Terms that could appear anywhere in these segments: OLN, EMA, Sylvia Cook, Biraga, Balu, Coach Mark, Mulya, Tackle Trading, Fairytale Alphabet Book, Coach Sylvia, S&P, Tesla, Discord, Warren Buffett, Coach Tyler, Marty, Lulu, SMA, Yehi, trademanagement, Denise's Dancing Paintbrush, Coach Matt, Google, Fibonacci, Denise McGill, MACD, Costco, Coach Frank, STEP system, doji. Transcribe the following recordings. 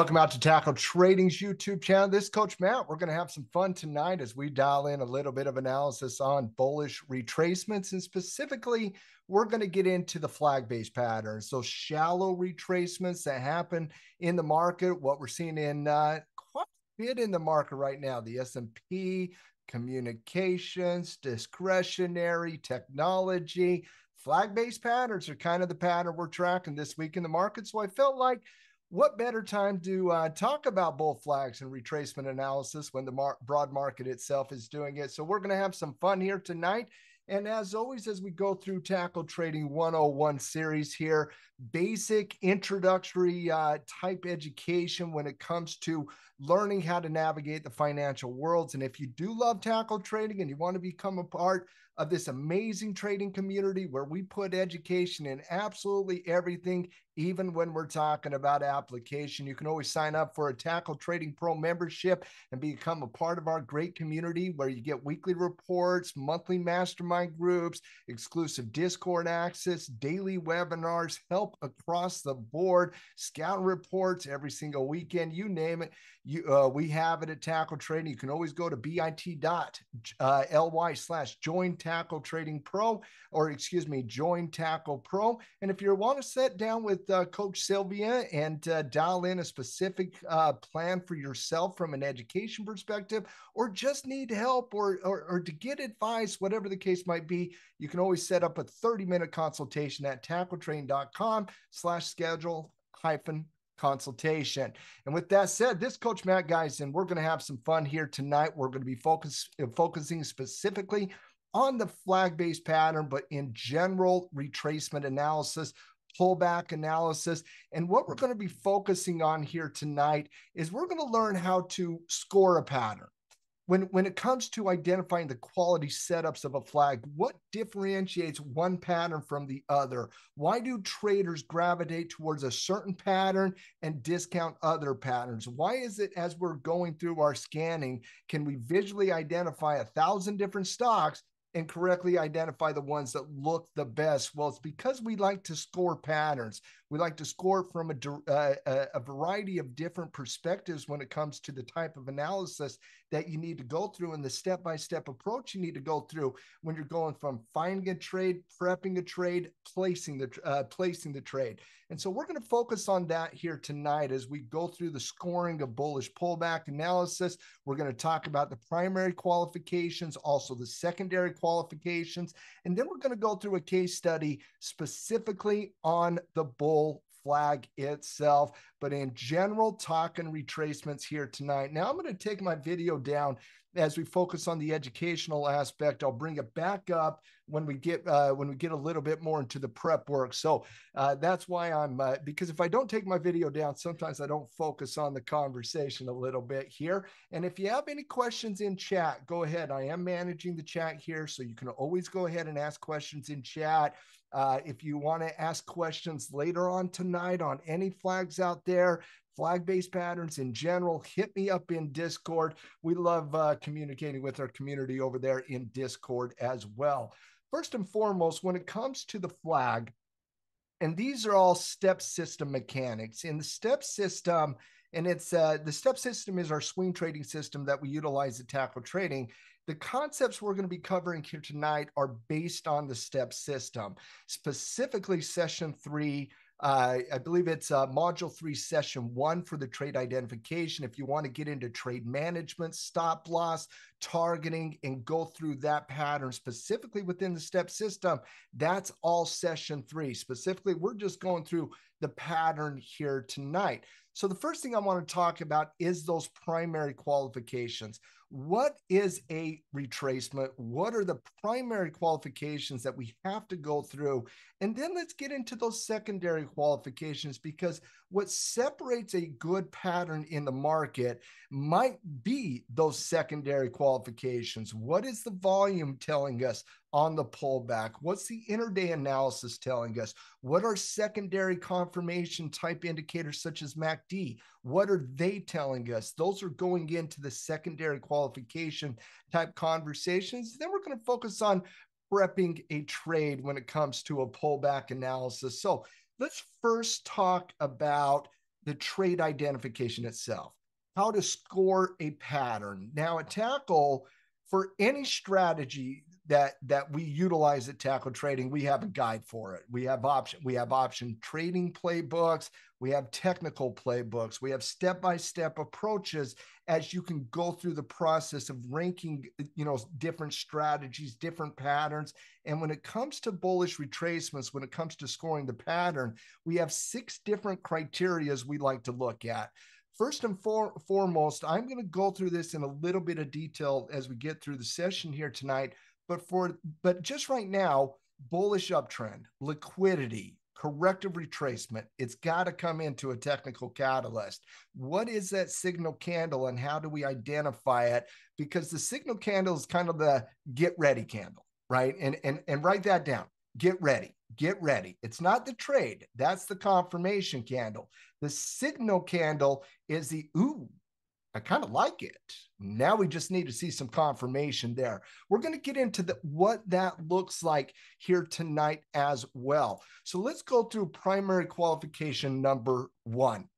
Welcome out to Tackle Trading's YouTube channel. This is Coach Matt. We're going to have some fun tonight as we dial in a little bit of analysis on bullish retracements. And specifically, we're going to get into the flag-based patterns, those shallow retracements that happen in the market, what we're seeing in quite a bit in the market right now, the S&P, communications, discretionary, technology. Flag-based patterns are kind of the pattern we're tracking this week in the market. So I felt like, what better time to talk about bull flags and retracement analysis when the broad market itself is doing it? So we're going to have some fun here tonight. And as always, as we go through Tackle Trading 101 series here, basic introductory type education when it comes to learning how to navigate the financial worlds. And if you do love Tackle Trading and you want to become a part of this amazing trading community where we put education in absolutely everything, even when we're talking about application, you can always sign up for a Tackle Trading Pro membership and become a part of our great community where you get weekly reports, monthly mastermind groups, exclusive Discord access, daily webinars, help across the board, scout reports every single weekend, you name it. We have it at Tackle Trading. You can always go to bit.ly/joinTackleTradingPro, or excuse me, join Tackle Pro. And if you want to sit down with Coach Sylvia and dial in a specific plan for yourself from an education perspective, or just need help or to get advice, whatever the case might be, you can always set up a 30-minute consultation at tackletrain.com/schedule-consultation. And with that said, this Coach Matt, guys, and we're going to have some fun here tonight. We're going to be focusing specifically on the flag-based pattern, but in general, retracement analysis, pullback analysis. And what we're going to be focusing on here tonight is we're going to learn how to score a pattern. When it comes to identifying the quality setups of a flag, what differentiates one pattern from the other? Why do traders gravitate towards a certain pattern and discount other patterns? Why is it as we're going through our scanning, can we visually identify 1,000 different stocks and correctly identify the ones that look the best? Well, it's because we like to score patterns. We like to score from a variety of different perspectives when it comes to the type of analysis that you need to go through and the step-by-step approach you need to go through when you're going from finding a trade, prepping a trade, placing the trade. And so we're going to focus on that here tonight as we go through the scoring of bullish pullback analysis. We're going to talk about the primary qualifications, also the secondary qualifications, and then we're going to go through a case study specifically on the bull flag itself, but in general, talking retracements here tonight. Now I'm going to take my video down as we focus on the educational aspect. I'll bring it back up when we get a little bit more into the prep work. So that's why I'm because if I don't take my video down, sometimes I don't focus on the conversation a little bit here. And if you have any questions in chat, go ahead. I am managing the chat here, so you can always go ahead and ask questions in chat. If you want to ask questions later on tonight on any flags out there, flag-based patterns in general, hit me up in Discord. We love communicating with our community over there in Discord as well. First and foremost, when it comes to the flag, and these are all step system mechanics. In the step system, and it's the step system is our swing trading system that we utilize at Tackle Trading. The concepts we're going to be covering here tonight are based on the step system, specifically session 3. I believe it's module 3, session 1 for the trade identification. If you want to get into trade management, stop loss, targeting, and go through that pattern specifically within the step system, that's all session 3. Specifically, we're just going through the pattern here tonight. So the first thing I want to talk about is those primary qualifications. What is a retracement? What are the primary qualifications that we have to go through? And then let's get into those secondary qualifications, because what separates a good pattern in the market might be those secondary qualifications. What is the volume telling us on the pullback? What's the intraday analysis telling us? What are secondary confirmation type indicators such as MACD? What are they telling us? Those are going into the secondary qualification type conversations. Then we're going to focus on prepping a trade when it comes to a pullback analysis. So let's first talk about the trade identification itself, how to score a pattern. Now at Tackle, for any strategy that we utilize at Tackle Trading, we have a guide for it. We have option trading playbooks. We have technical playbooks. We have step-by-step approaches as you can go through the process of ranking, different strategies, different patterns. And when it comes to bullish retracements, when it comes to scoring the pattern, we have 6 different criteria we like to look at. First and foremost, I'm going to go through this in a little bit of detail as we get through the session here tonight. But just right now, bullish uptrend, liquidity, corrective retracement, it's got to come into a technical catalyst. What is that signal candle and how do we identify it? Because the signal candle is kind of the get ready candle, right? And write that down. Get ready. Get ready. It's not the trade. That's the confirmation candle. The signal candle is the, ooh, I kind of like it. Now we just need to see some confirmation there. We're going to get into what that looks like here tonight as well. So let's go through primary qualification number 1.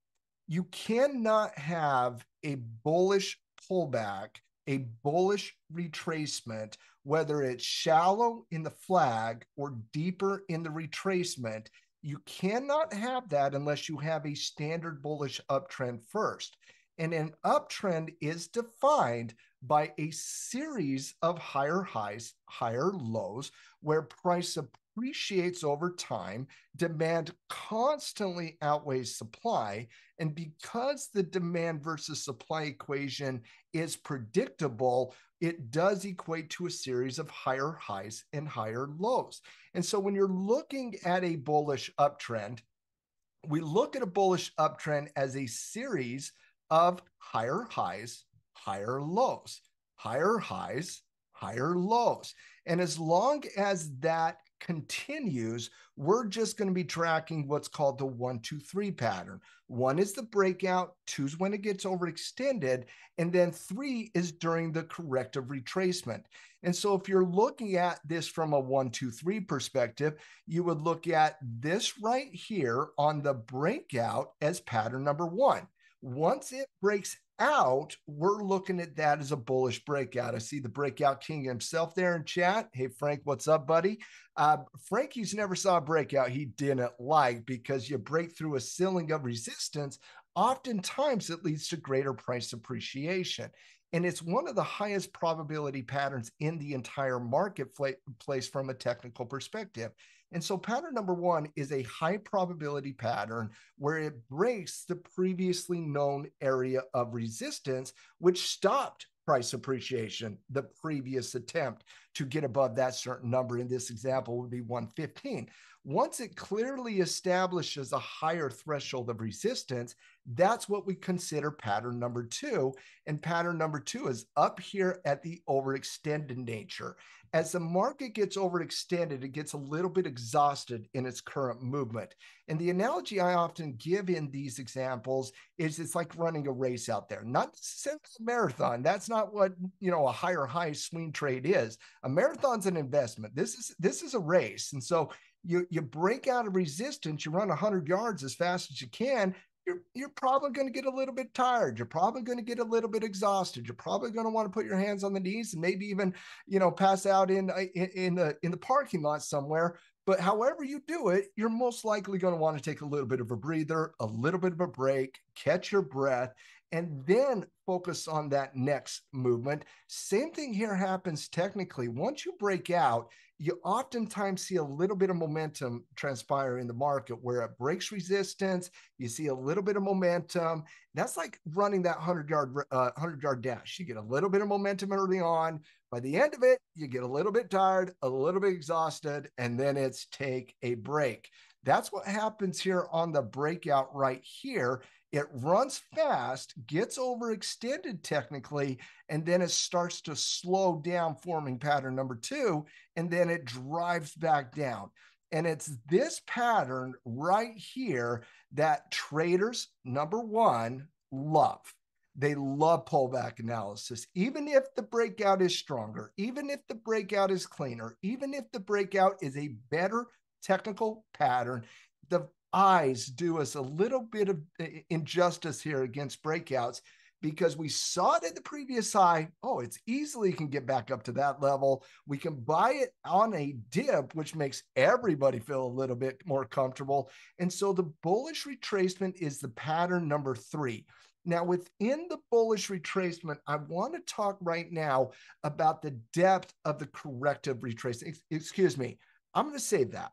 You cannot have a bullish pullback, a bullish retracement, whether it's shallow in the flag or deeper in the retracement. You cannot have that unless you have a standard bullish uptrend first. And an uptrend is defined by a series of higher highs, higher lows, where price appreciates over time, demand constantly outweighs supply. And because the demand versus supply equation is predictable, it does equate to a series of higher highs and higher lows. And so when you're looking at a bullish uptrend, we look at a bullish uptrend as a series of higher highs, higher lows, higher highs, higher lows. And as long as that continues, we're just going to be tracking what's called the 1-2-3 pattern. 1 is the breakout, 2 is when it gets overextended, and then 3 is during the corrective retracement. And so if you're looking at this from a 1-2-3 perspective, you would look at this right here on the breakout as pattern number 1. Once it breaks out, we're looking at that as a bullish breakout. I see the breakout king himself there in chat. Hey, Frank, what's up, buddy? Frankie's never saw a breakout he didn't like, because you break through a ceiling of resistance. Oftentimes, it leads to greater price appreciation. And it's one of the highest probability patterns in the entire marketplace from a technical perspective. And so pattern number 1 is a high probability pattern where it breaks the previously known area of resistance, which stopped price appreciation. The previous attempt to get above that certain number in this example would be 115. Once it clearly establishes a higher threshold of resistance, that's what we consider pattern number 2. And pattern number 2 is up here at the overextended nature. As the market gets overextended, it gets a little bit exhausted in its current movement. And the analogy I often give in these examples is it's like running a race out there, not a marathon. That's not what, a higher high swing trade is. A marathon's an investment. This is a race. And so you break out of resistance, you run 100 yards as fast as you can. You're probably going to get a little bit tired. You're probably going to get a little bit exhausted. You're probably going to want to put your hands on the knees and maybe even, pass out in the parking lot somewhere. But however you do it, you're most likely going to want to take a little bit of a breather, a little bit of a break, catch your breath, and then focus on that next movement. Same thing here happens technically. Once you break out, you oftentimes see a little bit of momentum transpire in the market where it breaks resistance. You see a little bit of momentum. That's like running that 100-yard dash. You get a little bit of momentum early on. By the end of it, you get a little bit tired, a little bit exhausted, and then it's take a break. That's what happens here on the breakout right here. It runs fast, gets overextended technically, and then it starts to slow down, forming pattern number 2, and then it drives back down. And it's this pattern right here that traders, number 1, love. They love pullback analysis. Even if the breakout is stronger, even if the breakout is cleaner, even if the breakout is a better technical pattern, the eyes do us a little bit of injustice here against breakouts, because we saw it at the previous high. Oh, it's easily can get back up to that level. We can buy it on a dip, which makes everybody feel a little bit more comfortable. And so the bullish retracement is the pattern number three. Now, within the bullish retracement, I want to talk right now about the depth of the corrective retracement. Excuse me, I'm going to save that.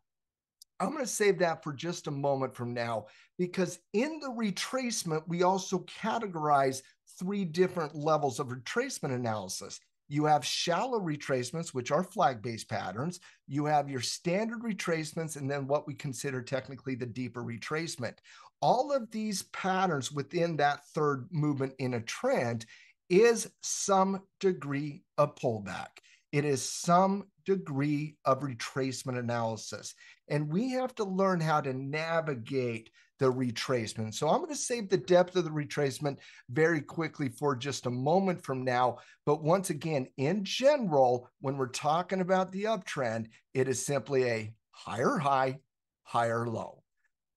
I'm going to save that for just a moment from now, because in the retracement, we also categorize three different levels of retracement analysis. You have shallow retracements, which are flag-based patterns. You have your standard retracements, and then what we consider technically the deeper retracement. All of these patterns within that third movement in a trend is some degree of pullback. It is some degree of retracement analysis, and we have to learn how to navigate the retracement. So I'm going to save the depth of the retracement very quickly for just a moment from now. But once again, in general, when we're talking about the uptrend, it is simply a higher high, higher low,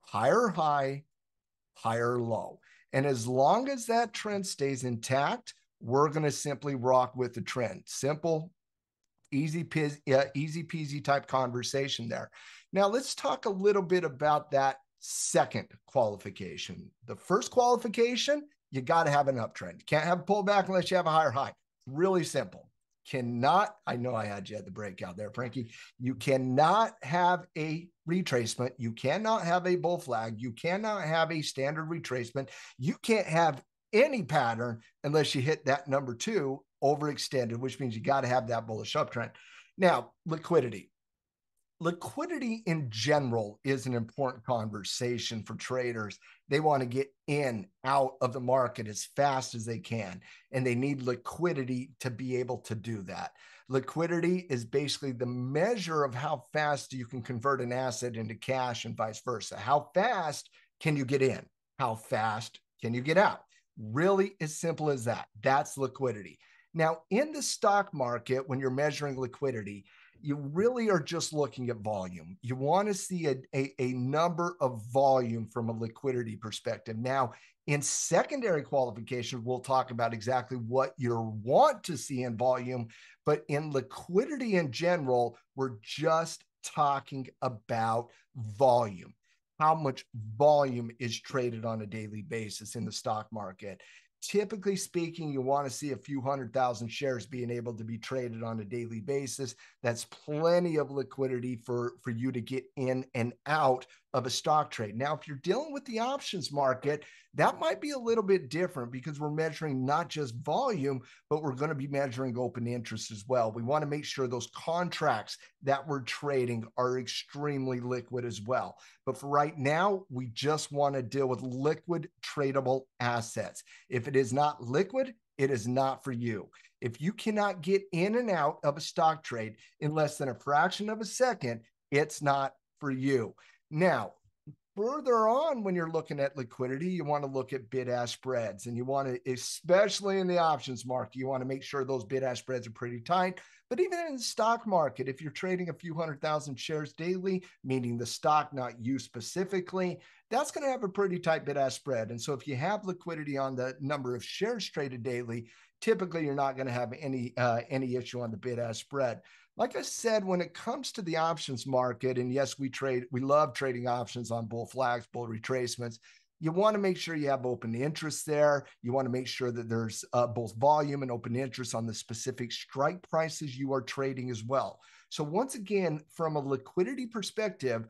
higher high, higher low. And as long as that trend stays intact, we're going to simply rock with the trend. Simple, easy peasy type conversation there. Now let's talk a little bit about that second qualification. The first qualification, you got to have an uptrend. You can't have a pullback unless you have a higher high. Really simple. Cannot, I know I had you at the breakout there, Frankie. You cannot have a retracement. You cannot have a bull flag. You cannot have a standard retracement. You can't have any pattern unless you hit that number two, overextended, which means you got to have that bullish uptrend. Now, liquidity. Liquidity in general is an important conversation for traders. They want to get in, out of the market as fast as they can, and they need liquidity to be able to do that. Liquidity is basically the measure of how fast you can convert an asset into cash and vice versa. How fast can you get in? How fast can you get out? Really as simple as that. That's liquidity. Now, in the stock market, when you're measuring liquidity, you really are just looking at volume. You want to see a number of volume from a liquidity perspective. Now, in secondary qualifications, we'll talk about exactly what you want to see in volume, but in liquidity in general, we're just talking about volume. How much volume is traded on a daily basis in the stock market? Typically speaking, you want to see a few 100,000 shares being able to be traded on a daily basis. That's plenty of liquidity for you to get in and out of a stock trade. Now, if you're dealing with the options market, that might be a little bit different, because we're measuring not just volume, but we're going to be measuring open interest as well. We want to make sure those contracts that we're trading are extremely liquid as well. But for right now, we just want to deal with liquid tradable assets. If it is not liquid, it is not for you. If you cannot get in and out of a stock trade in less than a fraction of a second, it's not for you. Now, further on, when you're looking at liquidity, you want to look at bid-ask spreads, and you want to, especially in the options market, you want to make sure those bid-ask spreads are pretty tight. But even in the stock market, if you're trading a few 100,000 shares daily, meaning the stock, not you specifically, that's going to have a pretty tight bid-ask spread. And so if you have liquidity on the number of shares traded daily, typically you're not going to have any issue on the bid-ask spread. Like I said, when it comes to the options market, and yes, we love trading options on bull flags, bull retracements. You want to make sure you have open interest there. You want to make sure that there's both volume and open interest on the specific strike prices you are trading as well. So once again, from a liquidity perspective,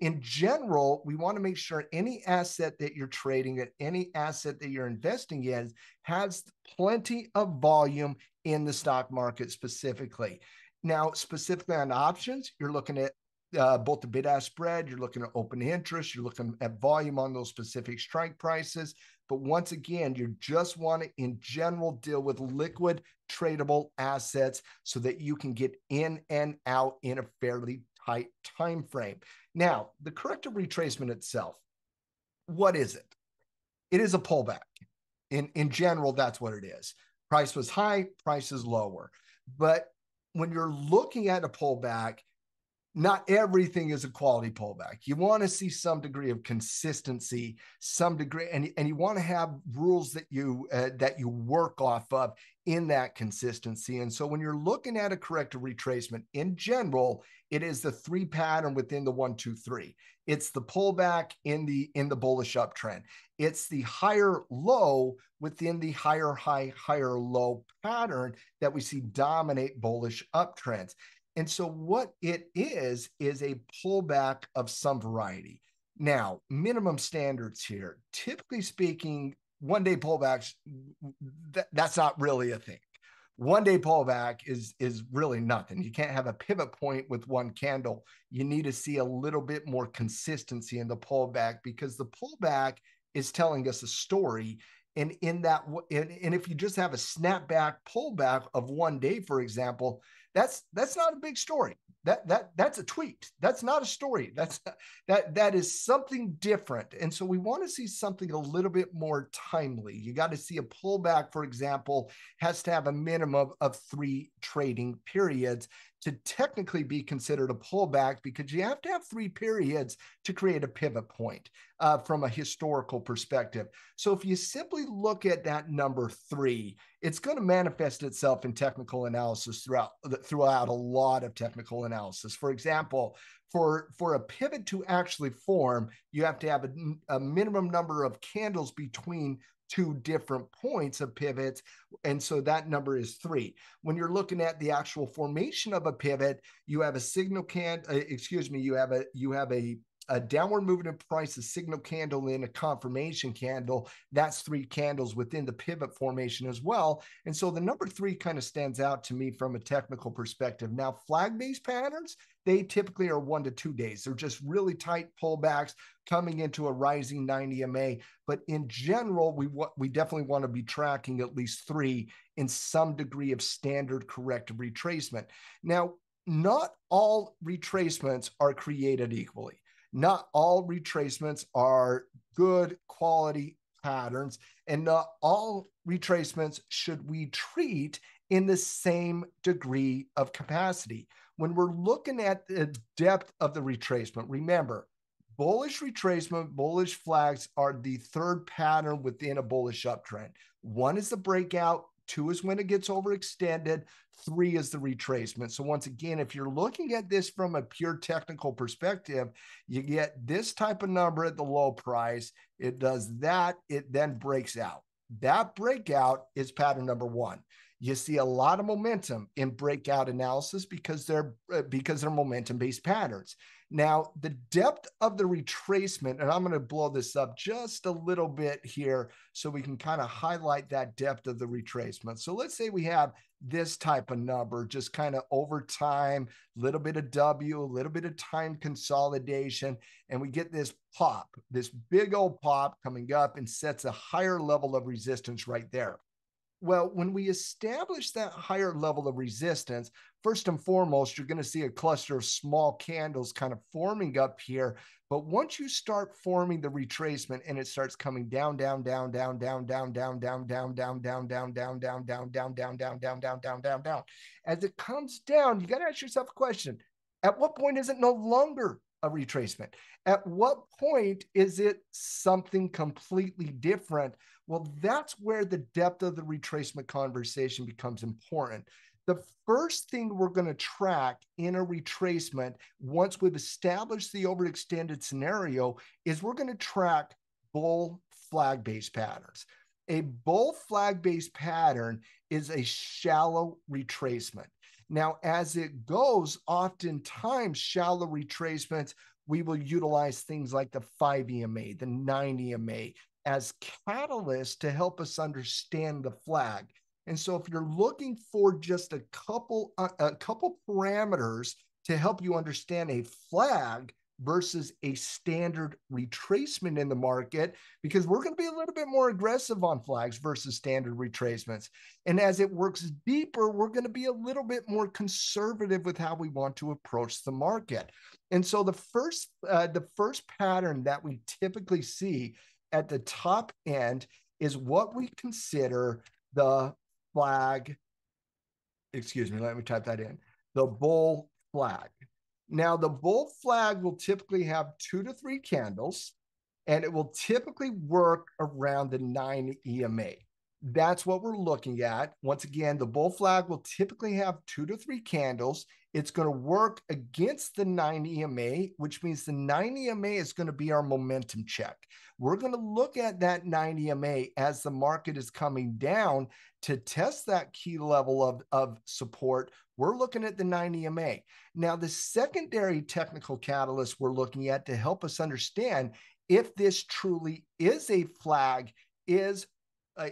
in general, we want to make sure any asset that you're trading, that any asset that you're investing in has plenty of volume in the stock market specifically. Now, specifically on options, you're looking at both the bid-ask spread, you're looking at open interest, you're looking at volume on those specific strike prices. But once again, you just want to, in general, deal with liquid tradable assets so that you can get in and out in a fairly tight time frame. Now, the corrective retracement itself, what is it? It is a pullback. In general, that's what it is. Price was high, price is lower. But when you're looking at a pullback, not everything is a quality pullback. You want to see some degree of consistency, some degree, and you want to have rules that you work off of in that consistency. And so when you're looking at a corrective retracement in general, it is the three pattern within the 1, 2, 3. It's the pullback in the bullish uptrend. It's the higher low within the higher high, higher low pattern that we see dominate bullish uptrends. And so what it is a pullback of some variety. Now, minimum standards here, typically speaking, one-day pullbacks, that's not really a thing. One-day pullback is really nothing. You can't have a pivot point with one candle. You need to see a little bit more consistency in the pullback, because the pullback is telling us a story. And if you just have a snapback pullback of one day, for example, that's not a big story. That's a tweet. That's not a story. That is something different. And so we want to see something a little bit more timely. You got to see a pullback, for example, has to have a minimum of 3 trading periods to technically be considered a pullback, because you have to have 3 periods to create a pivot point from a historical perspective. So if you simply look at that number 3, it's going to manifest itself in technical analysis throughout a lot of technical analysis. For example, for a pivot to actually form, you have to have a minimum number of candles between 2 different points of pivots. And so that number is 3. When you're looking at the actual formation of a pivot, you have a signal a downward movement in price, a signal candle, and a confirmation candle. That's 3 candles within the pivot formation as well. And so the number 3 kind of stands out to me from a technical perspective. Now, flag-based patterns, they typically are 1 to 2 days. They're just really tight pullbacks coming into a rising 9 EMA. But in general, we definitely want to be tracking at least 3 in some degree of standard corrective retracement. Now, not all retracements are created equally. Not all retracements are good quality patterns, and not all retracements should we treat in the same degree of capacity. When we're looking at the depth of the retracement, remember, bullish retracement, bullish flags are the 3rd pattern within a bullish uptrend. 1 is the breakout, 2 is when it gets overextended, 3 is the retracement. So once again, if you're looking at this from a pure technical perspective, you get this type of number at the low price. It does that. It then breaks out. That breakout is pattern number 1. You see a lot of momentum in breakout analysis because they're momentum-based patterns. Now, the depth of the retracement, and I'm going to blow this up just a little bit here so we can kind of highlight that depth of the retracement. So let's say we have this type of number, just kind of over time, a little bit of W, a little bit of time consolidation, and we get this pop, this big old pop coming up and sets a higher level of resistance right there. Well, when we establish that higher level of resistance, first and foremost, you're going to see a cluster of small candles kind of forming up here. But once you start forming the retracement and it starts coming down, down, down, down, down, down, down, down, down, down, down, down, down, down, down, down, down, down, down, down, down, down, down. As it comes down, you got to ask yourself a question. At what point is it no longer a retracement? At what point is it something completely different? Well, that's where the depth of the retracement conversation becomes important. The first thing we're going to track in a retracement, once we've established the overextended scenario, is we're going to track bull flag-based patterns. A bull flag-based pattern is a shallow retracement. Now, as it goes, oftentimes shallow retracements, we will utilize things like the 5 EMA, the 9 EMA as catalysts to help us understand the flag. And so if you're looking for just a couple parameters to help you understand a flag versus a standard retracement in the market, because we're going to be a little bit more aggressive on flags versus standard retracements. And as it works deeper, we're going to be a little bit more conservative with how we want to approach the market. And so the first pattern that we typically see at the top end is what we consider the flag, the bull flag. Now, the bull flag will typically have 2 to 3 candles, and it will typically work around the 9 EMA. That's what we're looking at. Once again, the bull flag will typically have 2 to 3 candles. It's going to work against the 9 EMA, which means the 9 EMA is going to be our momentum check. We're going to look at that 9 EMA as the market is coming down to test that key level of support. We're looking at the 9 EMA. Now, the secondary technical catalyst we're looking at to help us understand if this truly is a flag is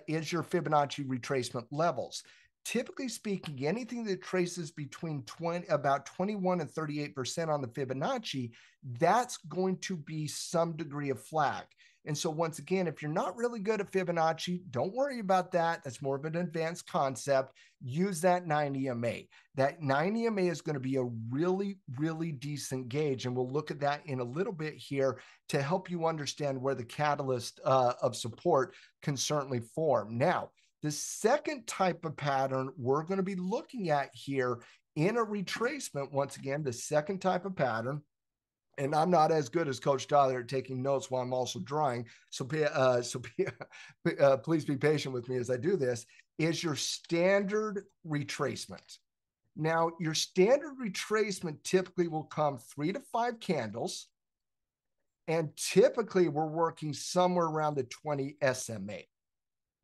your Fibonacci retracement levels. Typically speaking, anything that traces between about 21 and 38% on the Fibonacci, that's going to be some degree of flag. And so once again, if you're not really good at Fibonacci, don't worry about that. That's more of an advanced concept. Use that 9 EMA. That 9 EMA is going to be a really, really decent gauge. And we'll look at that in a little bit here to help you understand where the catalyst of support can certainly form. Now, the second type of pattern we're going to be looking at here in a retracement, once again, the second type of pattern, and I'm not as good as Coach Tyler at taking notes while I'm also drawing, so please be patient with me as I do this, is your standard retracement. Now, your standard retracement typically will come 3 to 5 candles, and typically we're working somewhere around the 20 SMA.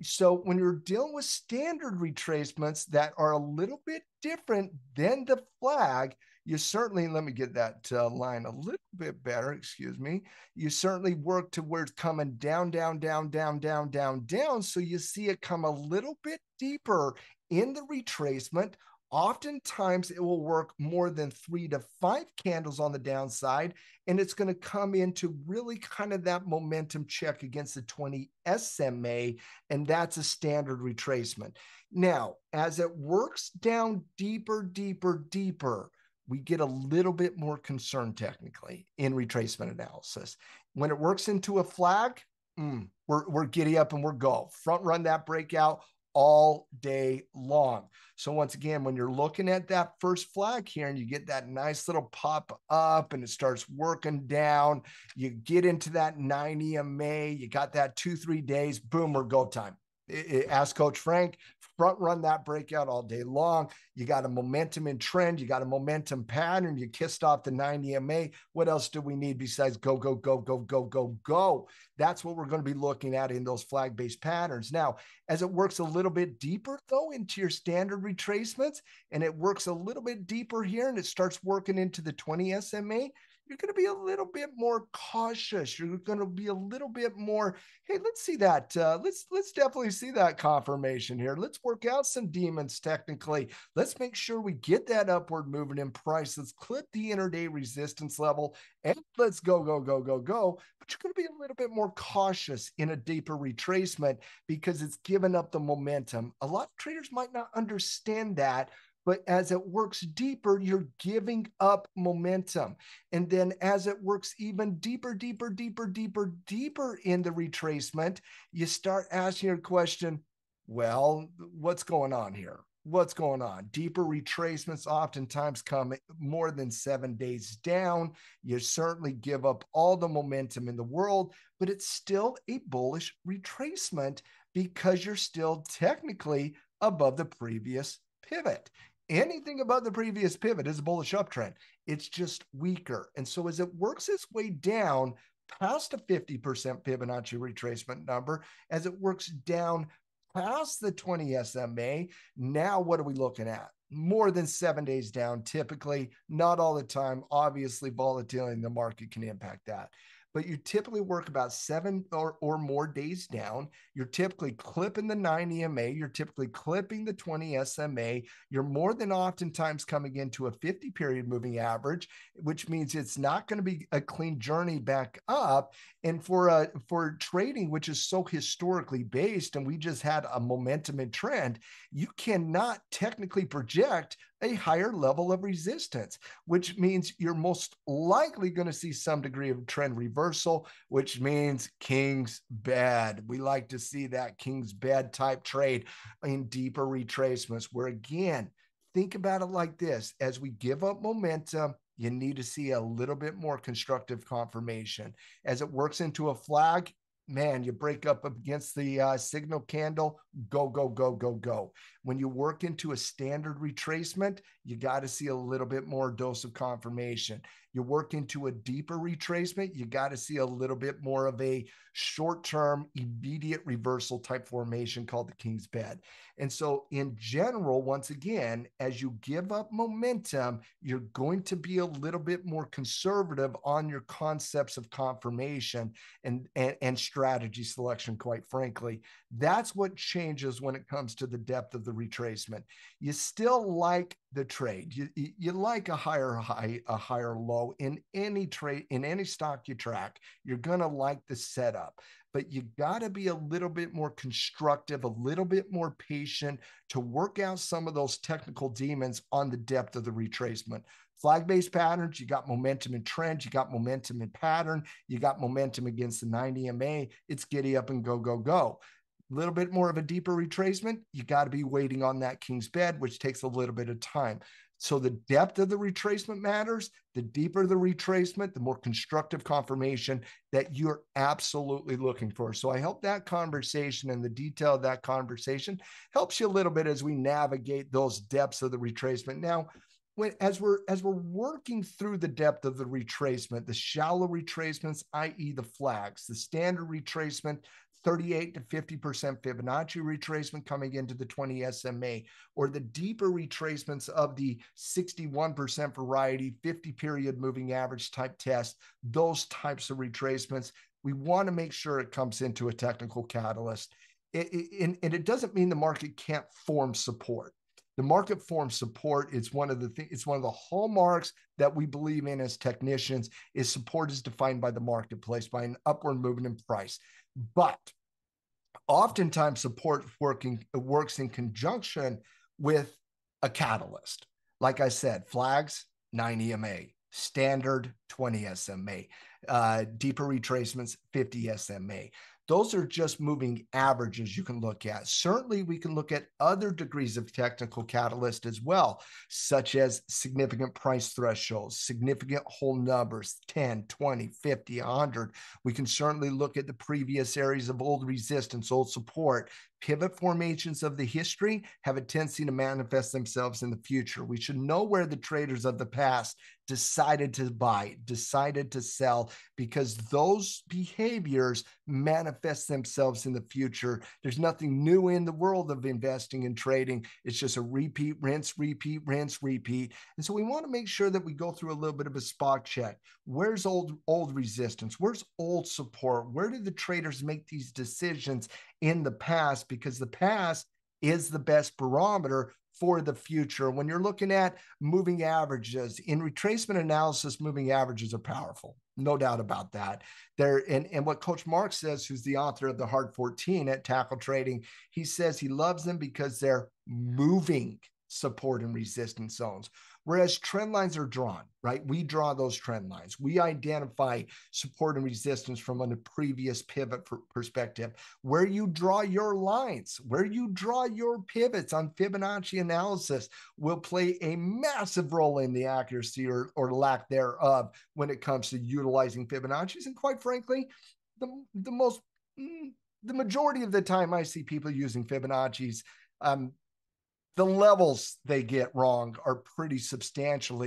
So when you're dealing with standard retracements that are a little bit different than the flag, you certainly, let me get that line a little bit better, excuse me. You certainly work to where it's coming down, down, down, down, down, down, down. So you see it come a little bit deeper in the retracement. Oftentimes, it will work more than 3 to 5 candles on the downside, and it's going to come into really kind of that momentum check against the 20 SMA, and that's a standard retracement. Now, as it works down deeper, deeper, deeper, we get a little bit more concerned technically in retracement analysis. When it works into a flag, we're giddy up and we're go. Front run that breakout all day long. So once again, when you're looking at that first flag here and you get that nice little pop up and it starts working down, you get into that 9 EMA, you got that 2-3 days, boom, we're go time. Ask Coach Frank, front run that breakout all day long. You got a momentum and trend, you got a momentum pattern, you kissed off the 9 EMA. What else do we need besides go, go, go, go, go, go, go? That's what we're going to be looking at in those flag-based patterns. Now, as it works a little bit deeper, though, into your standard retracements, and it works a little bit deeper here, and it starts working into the 20 SMA, you're going to be a little bit more cautious. You're going to be a little bit more, hey, let's see that. Let's definitely see that confirmation here. Let's work out some demons technically. Let's make sure we get that upward movement in price. Let's clip the intraday resistance level and let's go, go, go, go, go. But you're going to be a little bit more cautious in a deeper retracement because it's given up the momentum. A lot of traders might not understand that. But as it works deeper, you're giving up momentum. And then as it works even deeper, deeper, deeper, deeper, deeper in the retracement, you start asking your question, well, what's going on here? What's going on? Deeper retracements oftentimes come more than 7 days down. You certainly give up all the momentum in the world, but it's still a bullish retracement because you're still technically above the previous pivot. Anything above the previous pivot is a bullish uptrend. It's just weaker. And so as it works its way down past a 50% Fibonacci retracement number, as it works down past the 20 SMA, now what are we looking at? More than 7 days down, typically, not all the time. Obviously, volatility in the market can impact that. But you typically work about 7 or more days down. You're typically clipping the 9 EMA. You're typically clipping the 20 SMA. You're more than oftentimes coming into a 50-period moving average, which means it's not going to be a clean journey back up. And for trading, which is so historically based, and we just had a momentum and trend, you cannot technically project a higher level of resistance, which means you're most likely going to see some degree of trend reversal, which means King's bed. We like to see that King's bed type trade in deeper retracements, where again, think about it like this. As we give up momentum, you need to see a little bit more constructive confirmation. As it works into a flag, man, you break up against the signal candle, go, go, go, go, go. When you work into a standard retracement, you got to see a little bit more dose of confirmation. You work into a deeper retracement, you got to see a little bit more of a short-term, immediate reversal type formation called the King's Bed. And so in general, once again, as you give up momentum, you're going to be a little bit more conservative on your concepts of confirmation and strategy selection, quite frankly. That's what changes when it comes to the depth of the retracement. You still like the trade. You like a higher high, a higher low in any trade, in any stock you track. You're going to like the setup, but you got to be a little bit more constructive, a little bit more patient to work out some of those technical demons on the depth of the retracement. Flag-based patterns, you got momentum and trend, you got momentum and pattern, you got momentum against the 9 EMA, it's giddy up and go, go, go. A little bit more of a deeper retracement, you got to be waiting on that King's Bed, which takes a little bit of time. So the depth of the retracement matters. The deeper the retracement, the more constructive confirmation that you're absolutely looking for. So I hope that conversation and the detail of that conversation helps you a little bit as we navigate those depths of the retracement. Now, as we're working through the depth of the retracement, the shallow retracements, i.e. the flags, the standard retracement, 38 to 50% Fibonacci retracement coming into the 20 SMA, or the deeper retracements of the 61% variety, 50 period moving average type test, those types of retracements, we want to make sure it comes into a technical catalyst. And it doesn't mean the market can't form support. The market form support is one of the things, it's one of the hallmarks that we believe in as technicians, is support is defined by the marketplace, by an upward movement in price. But oftentimes support works in conjunction with a catalyst. Like I said, flags, 9 EMA, standard 20 SMA, deeper retracements, 50 SMA. Those are just moving averages you can look at. Certainly, we can look at other degrees of technical catalyst as well, such as significant price thresholds, significant whole numbers, 10, 20, 50, 100. We can certainly look at the previous areas of old resistance, old support. Pivot formations of the history have a tendency to manifest themselves in the future. We should know where the traders of the past decided to buy, decided to sell, because those behaviors manifest themselves in the future. There's nothing new in the world of investing and trading. It's just a repeat, rinse, repeat, rinse, repeat. And so we want to make sure that we go through a little bit of a spot check. Where's old resistance? Where's old support? Where did the traders make these decisions in the past? Because the past is the best barometer for the future. When you're looking at moving averages, in retracement analysis, moving averages are powerful. No doubt about that. And what Coach Mark says, who's the author of the Hard 14 at Tackle Trading, he says he loves them because they're moving support and resistance zones. Whereas trend lines are drawn, right? We draw those trend lines. We identify support and resistance from a previous pivot perspective. Where you draw your lines, where you draw your pivots on Fibonacci analysis will play a massive role in the accuracy or lack thereof when it comes to utilizing Fibonacci's. And quite frankly, the majority of the time I see people using Fibonacci's, the levels they get wrong are pretty substantial,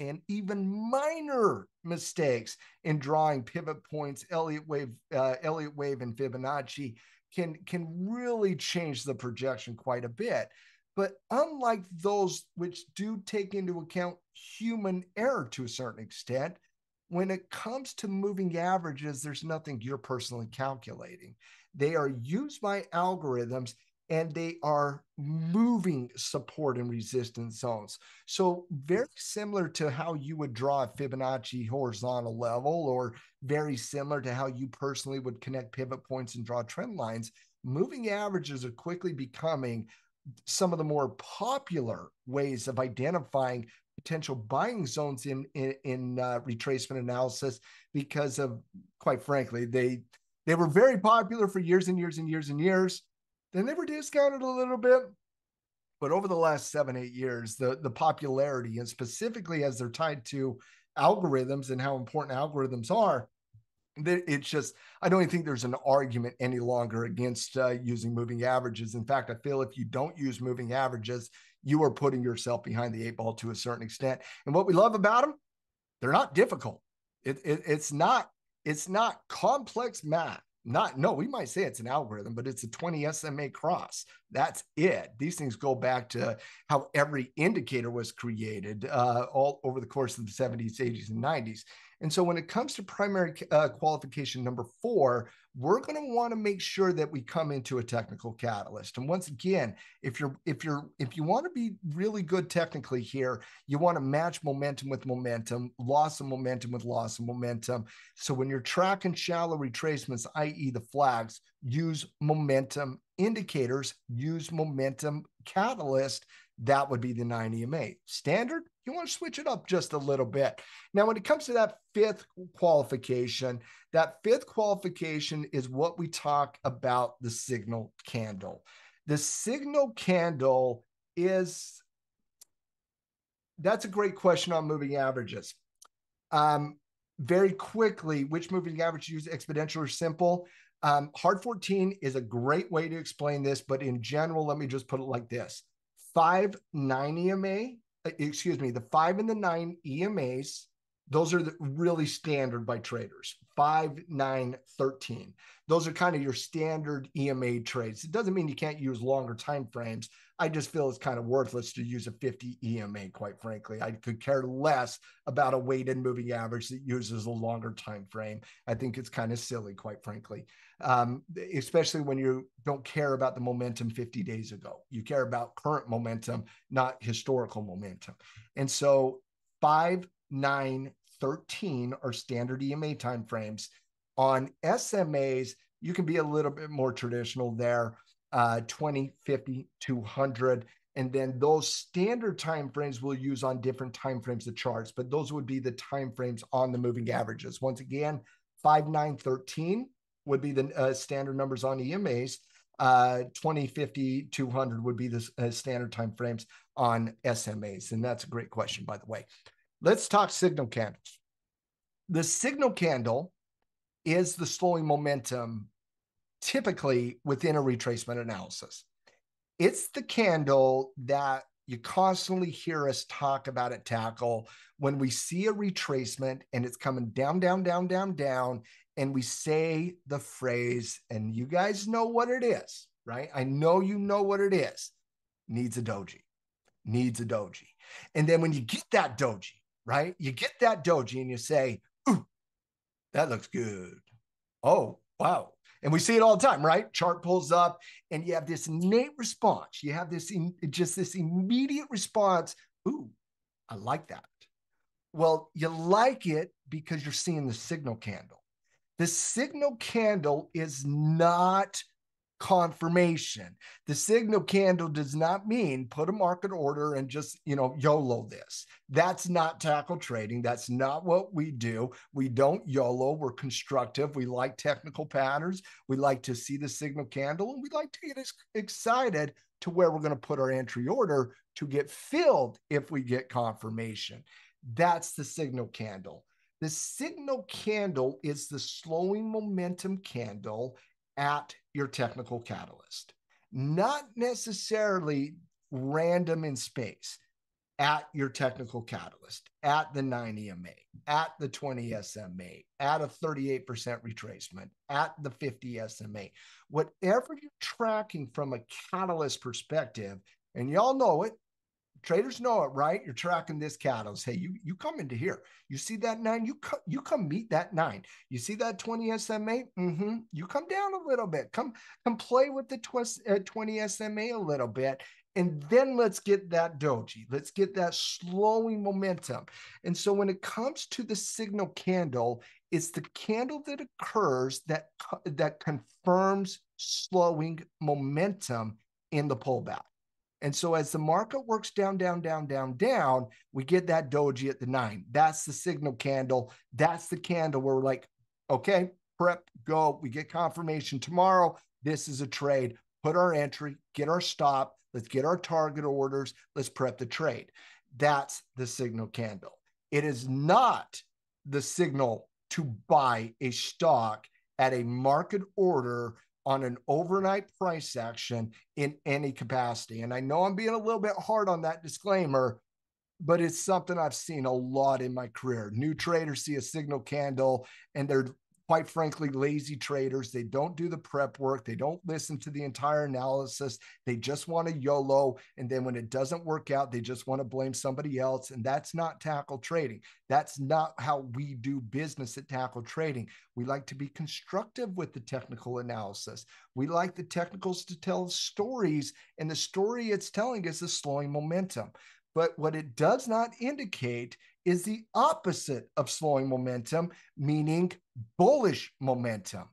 and even minor mistakes in drawing pivot points, Elliott Wave, and Fibonacci can really change the projection quite a bit. But unlike those which do take into account human error to a certain extent, when it comes to moving averages, there's nothing you're personally calculating. They are used by algorithms, and they are moving support and resistance zones. So very similar to how you would draw a Fibonacci horizontal level, or very similar to how you personally would connect pivot points and draw trend lines, moving averages are quickly becoming some of the more popular ways of identifying potential buying zones in retracement analysis, because of, quite frankly, they were very popular for years and years and years and years. Then they were discounted a little bit, But over the last 7-8 years, the popularity, and specifically as they're tied to algorithms and how important algorithms are, it's just, I don't even think there's an argument any longer against using moving averages. In fact, I feel if you don't use moving averages, you are putting yourself behind the eight ball to a certain extent. And what we love about them, they're not difficult. It's not complex math. We might say it's an algorithm, but it's a 20 SMA cross. That's it. These things go back to how every indicator was created all over the course of the 70s, 80s, and 90s. And so when it comes to primary qualification number 4, we're going to want to make sure that we come into a technical catalyst. And once again, if you want to be really good technically here, you want to match momentum with momentum, loss of momentum with loss of momentum. So when you're tracking shallow retracements, i.e. the flags, use momentum indicators, use momentum catalyst. That would be the 9 EMA. Standard, you want to switch it up just a little bit. Now, when it comes to that fifth qualification is what we talk about, the signal candle. The signal candle is, that's a great question on moving averages. Very quickly, which moving average use, exponential or simple? Hard 14 is a great way to explain this, but in general, let me just put it like this. 5 and the 9 EMAs, those are really standard by traders. 5, 9, 13. Those are kind of your standard EMA trades. It doesn't mean you can't use longer time frames. I just feel it's kind of worthless to use a 50 EMA, quite frankly. I could care less about a weighted moving average that uses a longer time frame. I think it's kind of silly, quite frankly, especially when you don't care about the momentum 50 days ago. You care about current momentum, not historical momentum. And so 5, 9, 13 are standard EMA timeframes. On SMAs, you can be a little bit more traditional there, 20, 50, 200. And then those standard timeframes we'll use on different timeframes, the charts, but those would be the timeframes on the moving averages. Once again, 5, 9, 13 would be the standard numbers on EMAs. 20, 50, 200 would be the standard timeframes on SMAs. And that's a great question, by the way. Let's talk signal candles. The signal candle is the slowing momentum typically within a retracement analysis. It's the candle that you constantly hear us talk about at Tackle when we see a retracement and it's coming down, down, down, down, down, and we say the phrase, and you guys know what it is, right? I know you know what it is. Needs a doji. Needs a doji. And then when you get that doji, right? You get that doji and you say, ooh, that looks good. Oh, wow. And we see it all the time, right? Chart pulls up and you have this innate response. You have this, just this immediate response. Ooh, I like that. Well, you like it because you're seeing the signal candle. The signal candle is not confirmation. The signal candle does not mean put a market order and just, YOLO this. That's not Tackle Trading. That's not what we do. We don't YOLO. We're constructive. We like technical patterns. We like to see the signal candle, and we like to get excited to where we're going to put our entry order to get filled if we get confirmation. That's the signal candle. The signal candle is the slowing momentum candle at your technical catalyst, not necessarily random in space, at your technical catalyst, at the 9 EMA, at the 20 SMA, at a 38% retracement, at the 50 SMA, whatever you're tracking from a catalyst perspective, and y'all know it, traders know it, right? You're tracking this catalyst. Hey, you come into here. You see that 9? You come meet that 9. You see that 20 SMA? Mm-hmm. You come down a little bit. Come play with the 20 SMA a little bit, and then let's get that doji. Let's get that slowing momentum. And so when it comes to the signal candle, it's the candle that occurs that confirms slowing momentum in the pullback. And so as the market works down, down, down, down, down, we get that doji at the 9. That's the signal candle. That's the candle where we're like, okay, prep, go. We get confirmation tomorrow. This is a trade. Put our entry, get our stop. Let's get our target orders. Let's prep the trade. That's the signal candle. It is not the signal to buy a stock at a market order on an overnight price action in any capacity. And I know I'm being a little bit hard on that disclaimer, but it's something I've seen a lot in my career. New traders see a signal candle and they're, quite frankly, lazy traders. They don't do the prep work. They don't listen to the entire analysis. They just want to YOLO. And then when it doesn't work out, they just want to blame somebody else. And that's not tackle trading. That's not how we do business at Tackle Trading. We like to be constructive with the technical analysis. We like the technicals to tell stories. And the story it's telling is the slowing momentum. But what it does not indicate is the opposite of slowing momentum, meaning bullish momentum.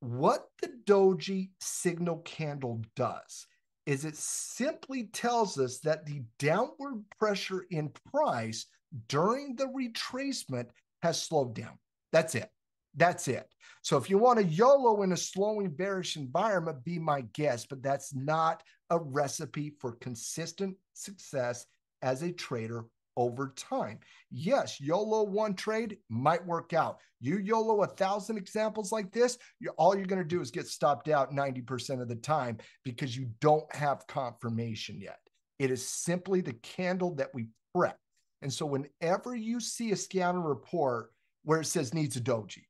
What the doji signal candle does is it simply tells us that the downward pressure in price during the retracement has slowed down. That's it. That's it. So if you want to YOLO in a slowing bearish environment, be my guest, but that's not a recipe for consistent success as a trader over time. Yes, YOLO one trade might work out. You YOLO 1,000 examples like this, all you're going to do is get stopped out 90% of the time because you don't have confirmation yet. It is simply the candle that we prep. And so whenever you see a scanner report where it says needs a doji,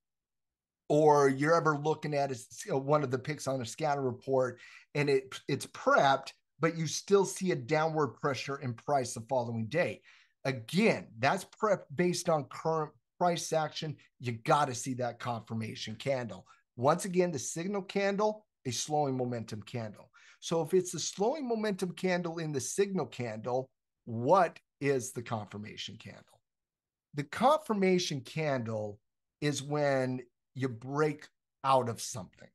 or you're ever looking at one of the picks on a scanner report and it's prepped, but you still see a downward pressure in price the following day. Again, that's prep based on current price action. You got to see that confirmation candle. Once again, the signal candle, a slowing momentum candle. So if it's the slowing momentum candle in the signal candle, what is the confirmation candle? The confirmation candle is when you break out of something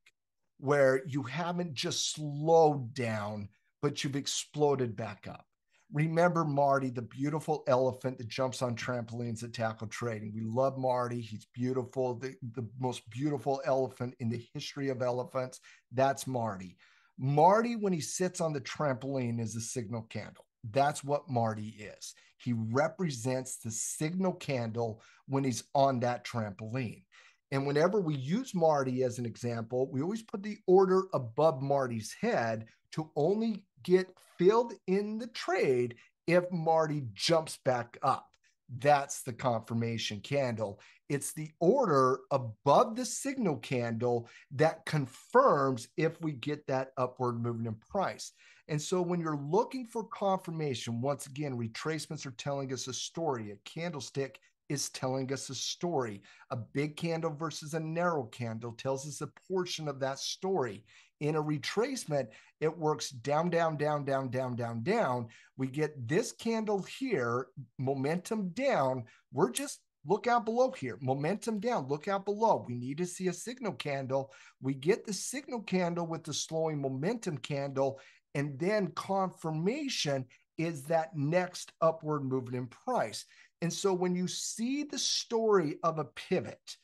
where you haven't just slowed down, but you've exploded back up. Remember Marty, the beautiful elephant that jumps on trampolines at Tackle Trading. We love Marty. He's beautiful, the most beautiful elephant in the history of elephants. That's Marty. Marty, when he sits on the trampoline, is a signal candle. That's what Marty is. He represents the signal candle when he's on that trampoline. And whenever we use Marty as an example, we always put the order above Marty's head to only get filled in the trade if Marty jumps back up. That's the confirmation candle. It's the order above the signal candle that confirms if we get that upward movement in price. And so when you're looking for confirmation, once again, retracements are telling us a story. A candlestick is telling us a story. A big candle versus a narrow candle tells us a portion of that story. In a retracement, it works down, down, down, down, down, down, down. We get this candle here, momentum down. We're just look out below here, momentum down, look out below. We need to see a signal candle. We get the signal candle with the slowing momentum candle, and then confirmation is that next upward movement in price. And so when you see the story of a pivot,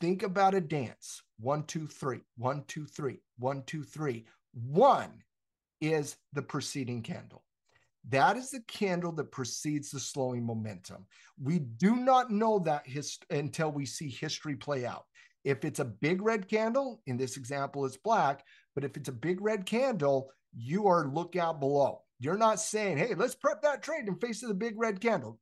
think about a dance. 1, 2, 3, 1, 2, 3, 1, 2, 3. 1 is the preceding candle. That is the candle that precedes the slowing momentum. We do not know that until we see history play out. If it's a big red candle, in this example it's black, but if it's a big red candle, you are look out below. You're not saying, hey, let's prep that trade in face of the big red candle.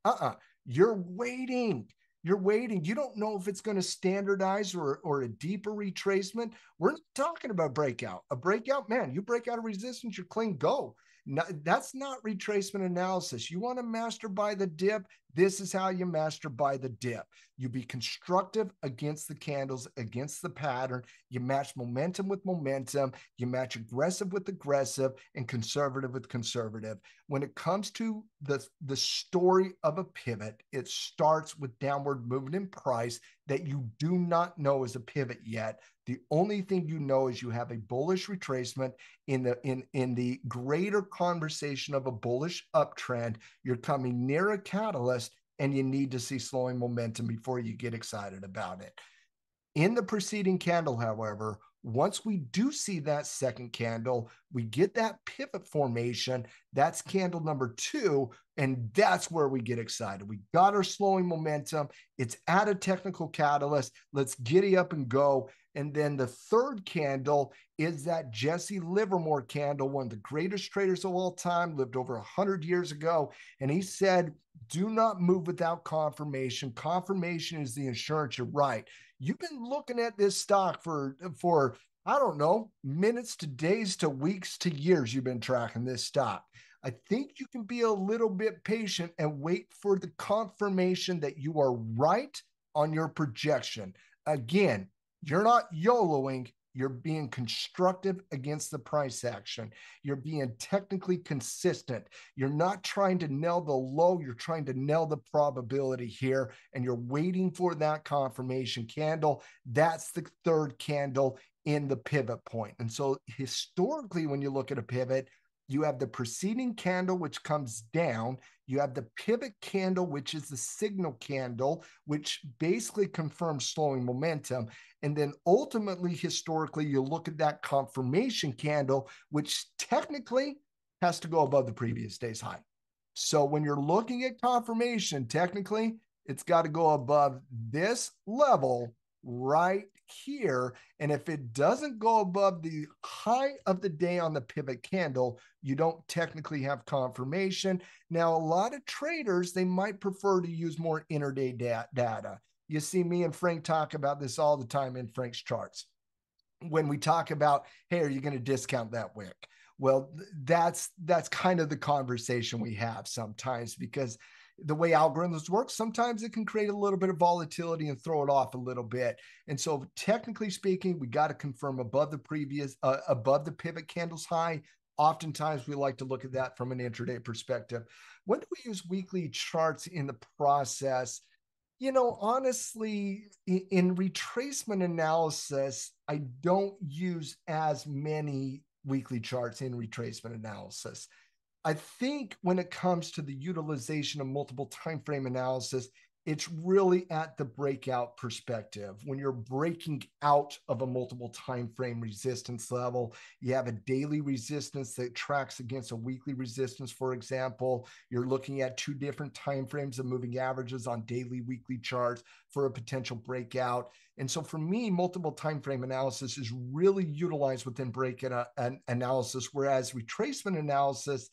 You're waiting. You're waiting. You don't know if it's going to standardize or a deeper retracement. We're not talking about breakout. A breakout, man, you break out of resistance, you're clean, go. No, that's not retracement analysis. You want to master buy the dip. This is how you master buy the dip. You be constructive against the candles, against the pattern. You match momentum with momentum. You match aggressive with aggressive and conservative with conservative. When it comes to the story of a pivot, it starts with downward movement in price that you do not know is a pivot yet. The only thing you know is you have a bullish retracement in the greater conversation of a bullish uptrend. You're coming near a catalyst and you need to see slowing momentum before you get excited about it. In the preceding candle, however, Once we do see that second candle, we get that pivot formation. That's candle number 2, and that's where we get excited. We got our slowing momentum. It's at a technical catalyst. Let's giddy up and go. And then the third candle is that Jesse Livermore candle, one of the greatest traders of all time, lived over 100 years ago. And he said, do not move without confirmation. Confirmation is the insurance you're right. You've been looking at this stock for I don't know, minutes to days to weeks to years you've been tracking this stock. I think you can be a little bit patient and wait for the confirmation that you are right on your projection. Again, you're not YOLOing. You're being constructive against the price action. You're being technically consistent. You're not trying to nail the low. You're trying to nail the probability here, and you're waiting for that confirmation candle. That's the third candle in the pivot point. And so historically, when you look at a pivot, you have the preceding candle, which comes down. You have the pivot candle, which is the signal candle, which basically confirms slowing momentum. And then ultimately, historically, you look at that confirmation candle, which technically has to go above the previous day's high. So when you're looking at confirmation, technically, it's got to go above this level right here. And if it doesn't go above the high of the day on the pivot candle, you don't technically have confirmation. Now, a lot of traders, they might prefer to use more intraday data. You see me and Frank talk about this all the time in Frank's charts. When we talk about, hey, are you going to discount that wick? Well, that's kind of the conversation we have sometimes, because the way algorithms work, sometimes it can create a little bit of volatility and throw it off a little bit. And so technically speaking, we got to confirm above the previous, above the pivot candle's high. Oftentimes we like to look at that from an intraday perspective. When do we use weekly charts in the process? You know, honestly, in retracement analysis, I don't use as many weekly charts in retracement analysis. I think when it comes to the utilization of multiple time frame analysis, it's really at the breakout perspective. When you're breaking out of a multiple time frame resistance level, you have a daily resistance that tracks against a weekly resistance, for example. You're looking at two different time frames of moving averages on daily, weekly charts for a potential breakout. And so for me, multiple time frame analysis is really utilized within breakout analysis, whereas retracement analysis,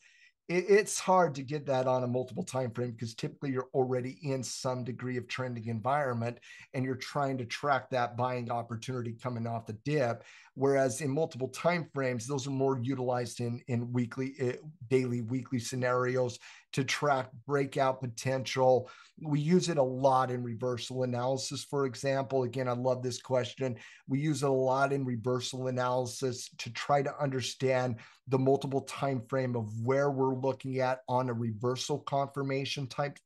it's hard to get that on a multiple time frame because typically you're already in some degree of trending environment and you're trying to track that buying opportunity coming off the dip. Whereas in multiple time frames, those are more utilized in weekly, daily, weekly scenarios to track breakout potential. We use it a lot in reversal analysis, for example. Again, I love this question. We use it a lot in reversal analysis to try to understand the multiple time frame of where we're looking at on a reversal confirmation type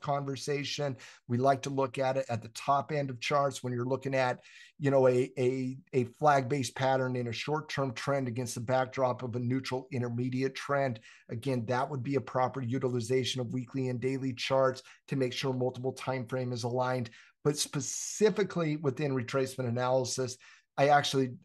conversation. We like to look at it at the top end of charts when you're looking at, you know, a flag-based pattern in a short-term trend against the backdrop of a neutral intermediate trend. Again, that would be a proper utilization of weekly and daily charts to make sure multiple time frame is aligned. But specifically within retracement analysis, I actually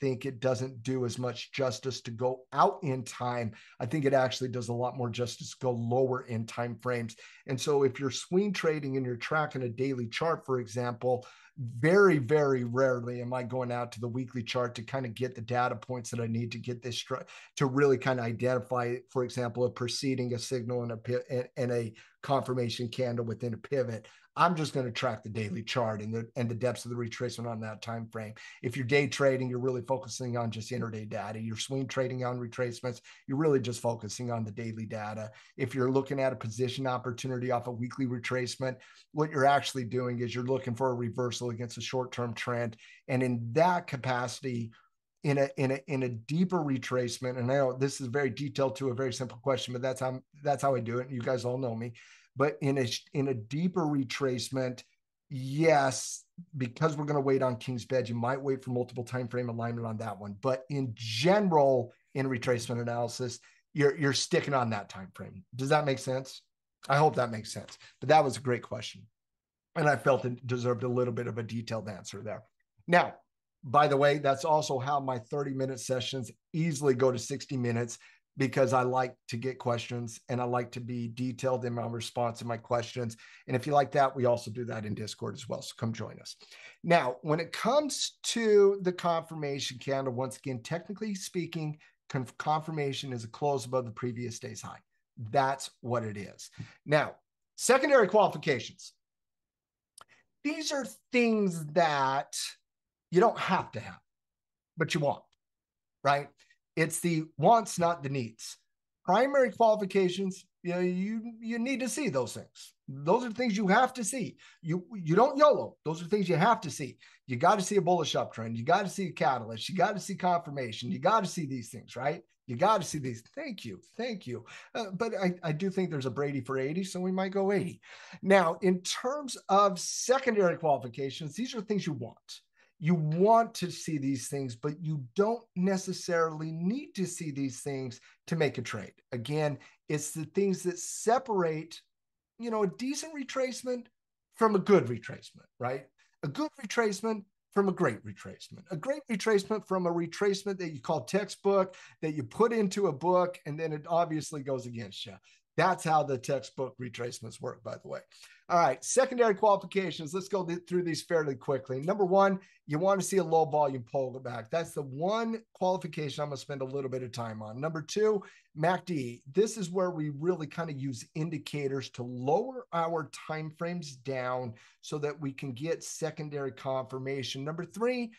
think it doesn't do as much justice to go out in time. I think it actually does a lot more justice to go lower in time frames. And so if you're swing trading and you're tracking a daily chart, for example, very, very rarely am I going out to the weekly chart to kind of get the data points that I need to get this to really kind of identify, for example, a preceding, a signal, and a confirmation candle within a pivot. I'm just going to track the daily chart and the depths of the retracement on that time frame. If you're day trading, you're really focusing on just intraday data. You're swing trading on retracements, you're really just focusing on the daily data. If you're looking at a position opportunity off a weekly retracement, what you're actually doing is you're looking for a reversal against a short-term trend. And in that capacity, in a deeper retracement, and I know this is very detailed to a very simple question, but that's how I do it. And you guys all know me. But in a deeper retracement, yes, because we're going to wait on King's Bed, you might wait for multiple time frame alignment on that one. But in general, in retracement analysis, you're sticking on that time frame. Does that make sense? I hope that makes sense. But that was a great question, and I felt it deserved a little bit of a detailed answer there. Now, By the way, that's also how my 30-minute sessions easily go to 60 minutes because I like to get questions and I like to be detailed in my response and my questions. And if you like that, we also do that in Discord as well. So come join us. Now, when it comes to the confirmation candle, once again, technically speaking, confirmation is a close above the previous day's high. That's what it is. Now, secondary qualifications. These are things that you don't have to have, but you want, right? It's the wants, not the needs. Primary qualifications, you know, you need to see those things. Those are things you have to see. You don't YOLO. Those are things you have to see. You got to see a bullish uptrend. You got to see a catalyst. You got to see confirmation. You got to see these things, right? You got to see these. Thank you. Thank you. But I do think there's a Brady for 80, so we might go 80. Now, in terms of secondary qualifications, these are things you want. You want to see these things, but you don't necessarily need to see these things to make a trade. Again, it's the things that separate, you know, a decent retracement from a good retracement, right? A good retracement from a great retracement. A great retracement from a retracement that you call textbook, that you put into a book, and then it obviously goes against you. That's how the textbook retracements work, by the way. All right, secondary qualifications. Let's go through these fairly quickly. Number one, you want to see a low volume pullback. That's the one qualification I'm going to spend a little bit of time on. Number two, MACD. This is where we really kind of use indicators to lower our timeframes down so that we can get secondary confirmation. Number three,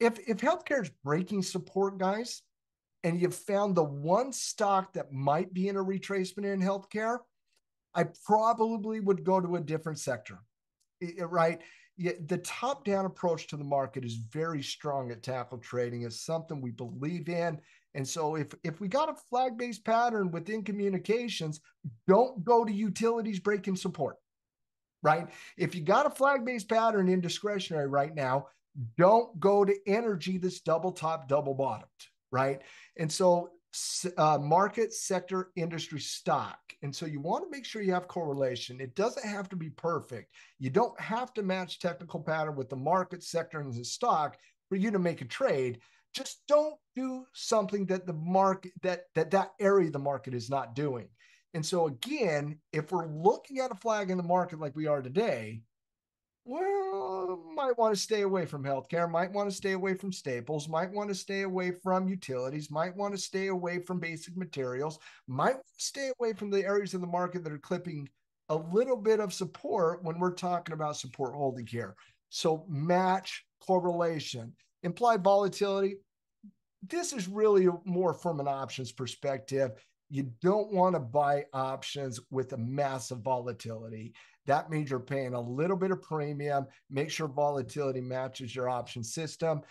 if healthcare is breaking support, guys, and you've found the one stock that might be in a retracement in healthcare, I probably would go to a different sector, right? The top-down approach to the market is very strong at Tackle Trading. It's something we believe in. And so if we got a flag-based pattern within communications, don't go to utilities breaking support, right? If you got a flag-based pattern in discretionary right now, don't go to energy that's double top, double bottomed. Right. And so market, sector, industry, stock. And so you want to make sure you have correlation. It doesn't have to be perfect. You don't have to match technical pattern with the market, sector, and the stock for you to make a trade. Just don't do something that the market, that area of the market is not doing. And so again, if we're looking at a flag in the market like we are today, well, might want to stay away from healthcare, might want to stay away from staples, might want to stay away from utilities, might want to stay away from basic materials, might stay away from the areas of the market that are clipping a little bit of support when we're talking about support holding here. So match correlation, implied volatility. This is really more from an options perspective. You don't want to buy options with a massive volatility. That means you're paying a little bit of premium. Make sure volatility matches your option system.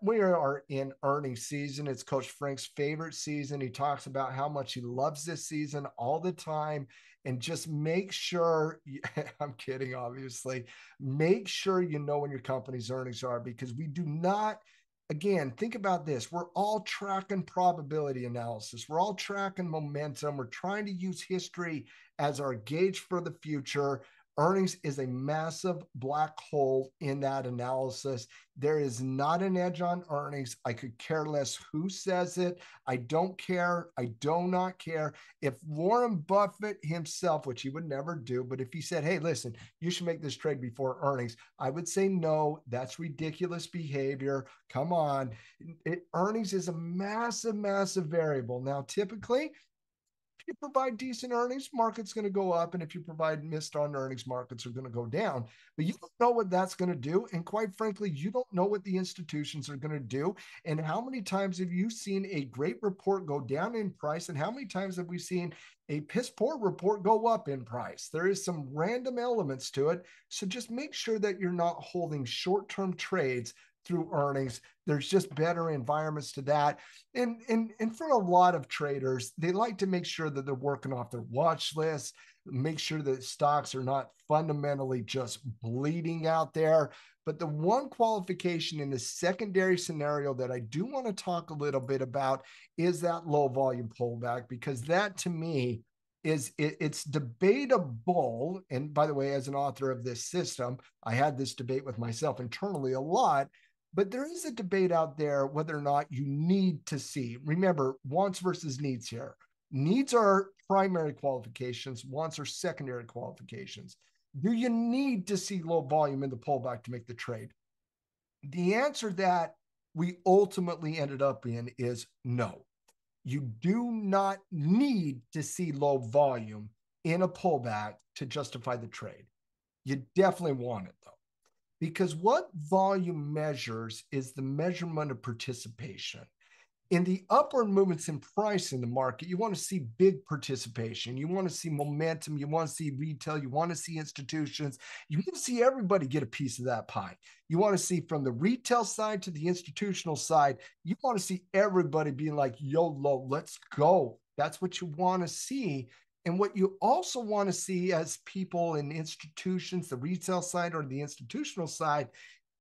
We are in earnings season. It's Coach Frank's favorite season. He talks about how much he loves this season all the time. And just make sure, I'm kidding, obviously, make sure you know when your company's earnings are, because we do not, again, think about this. We're all tracking probability analysis. We're all tracking momentum. We're trying to use history as our gauge for the future. Earnings is a massive black hole in that analysis. There is not an edge on earnings. I could care less who says it. I don't care. I do not care. If Warren Buffett himself, which he would never do, but if he said, hey, listen, you should make this trade before earnings, I would say, no, that's ridiculous behavior. Come on. Earnings is a massive, massive variable. Now, typically, if you provide decent earnings, market's going to go up. And if you provide missed on earnings, markets are going to go down. But you don't know what that's going to do. And quite frankly, you don't know what the institutions are going to do. And how many times have you seen a great report go down in price? And how many times have we seen a piss poor report go up in price? There is some random elements to it. So just make sure that you're not holding short-term trades through earnings. There's just better environments to that. And for a lot of traders, they like to make sure that they're working off their watch list, make sure that stocks are not fundamentally just bleeding out there. But the one qualification in the secondary scenario that I do want to talk a little bit about is that low volume pullback, because that to me is it's debatable. And by the way, as an author of this system, I had this debate with myself internally a lot. But there is a debate out there whether or not you need to see. Remember, wants versus needs here. Needs are primary qualifications. Wants are secondary qualifications. Do you need to see low volume in the pullback to make the trade? The answer that we ultimately ended up in is no. You do not need to see low volume in a pullback to justify the trade. You definitely want it, though. Because what volume measures is the measurement of participation. In the upward movements in price in the market, you want to see big participation. You want to see momentum. You want to see retail. You want to see institutions. You want to see everybody get a piece of that pie. You want to see from the retail side to the institutional side, you want to see everybody being like, YOLO, let's go. That's what you want to see. And what you also want to see as people in institutions, the retail side or the institutional side,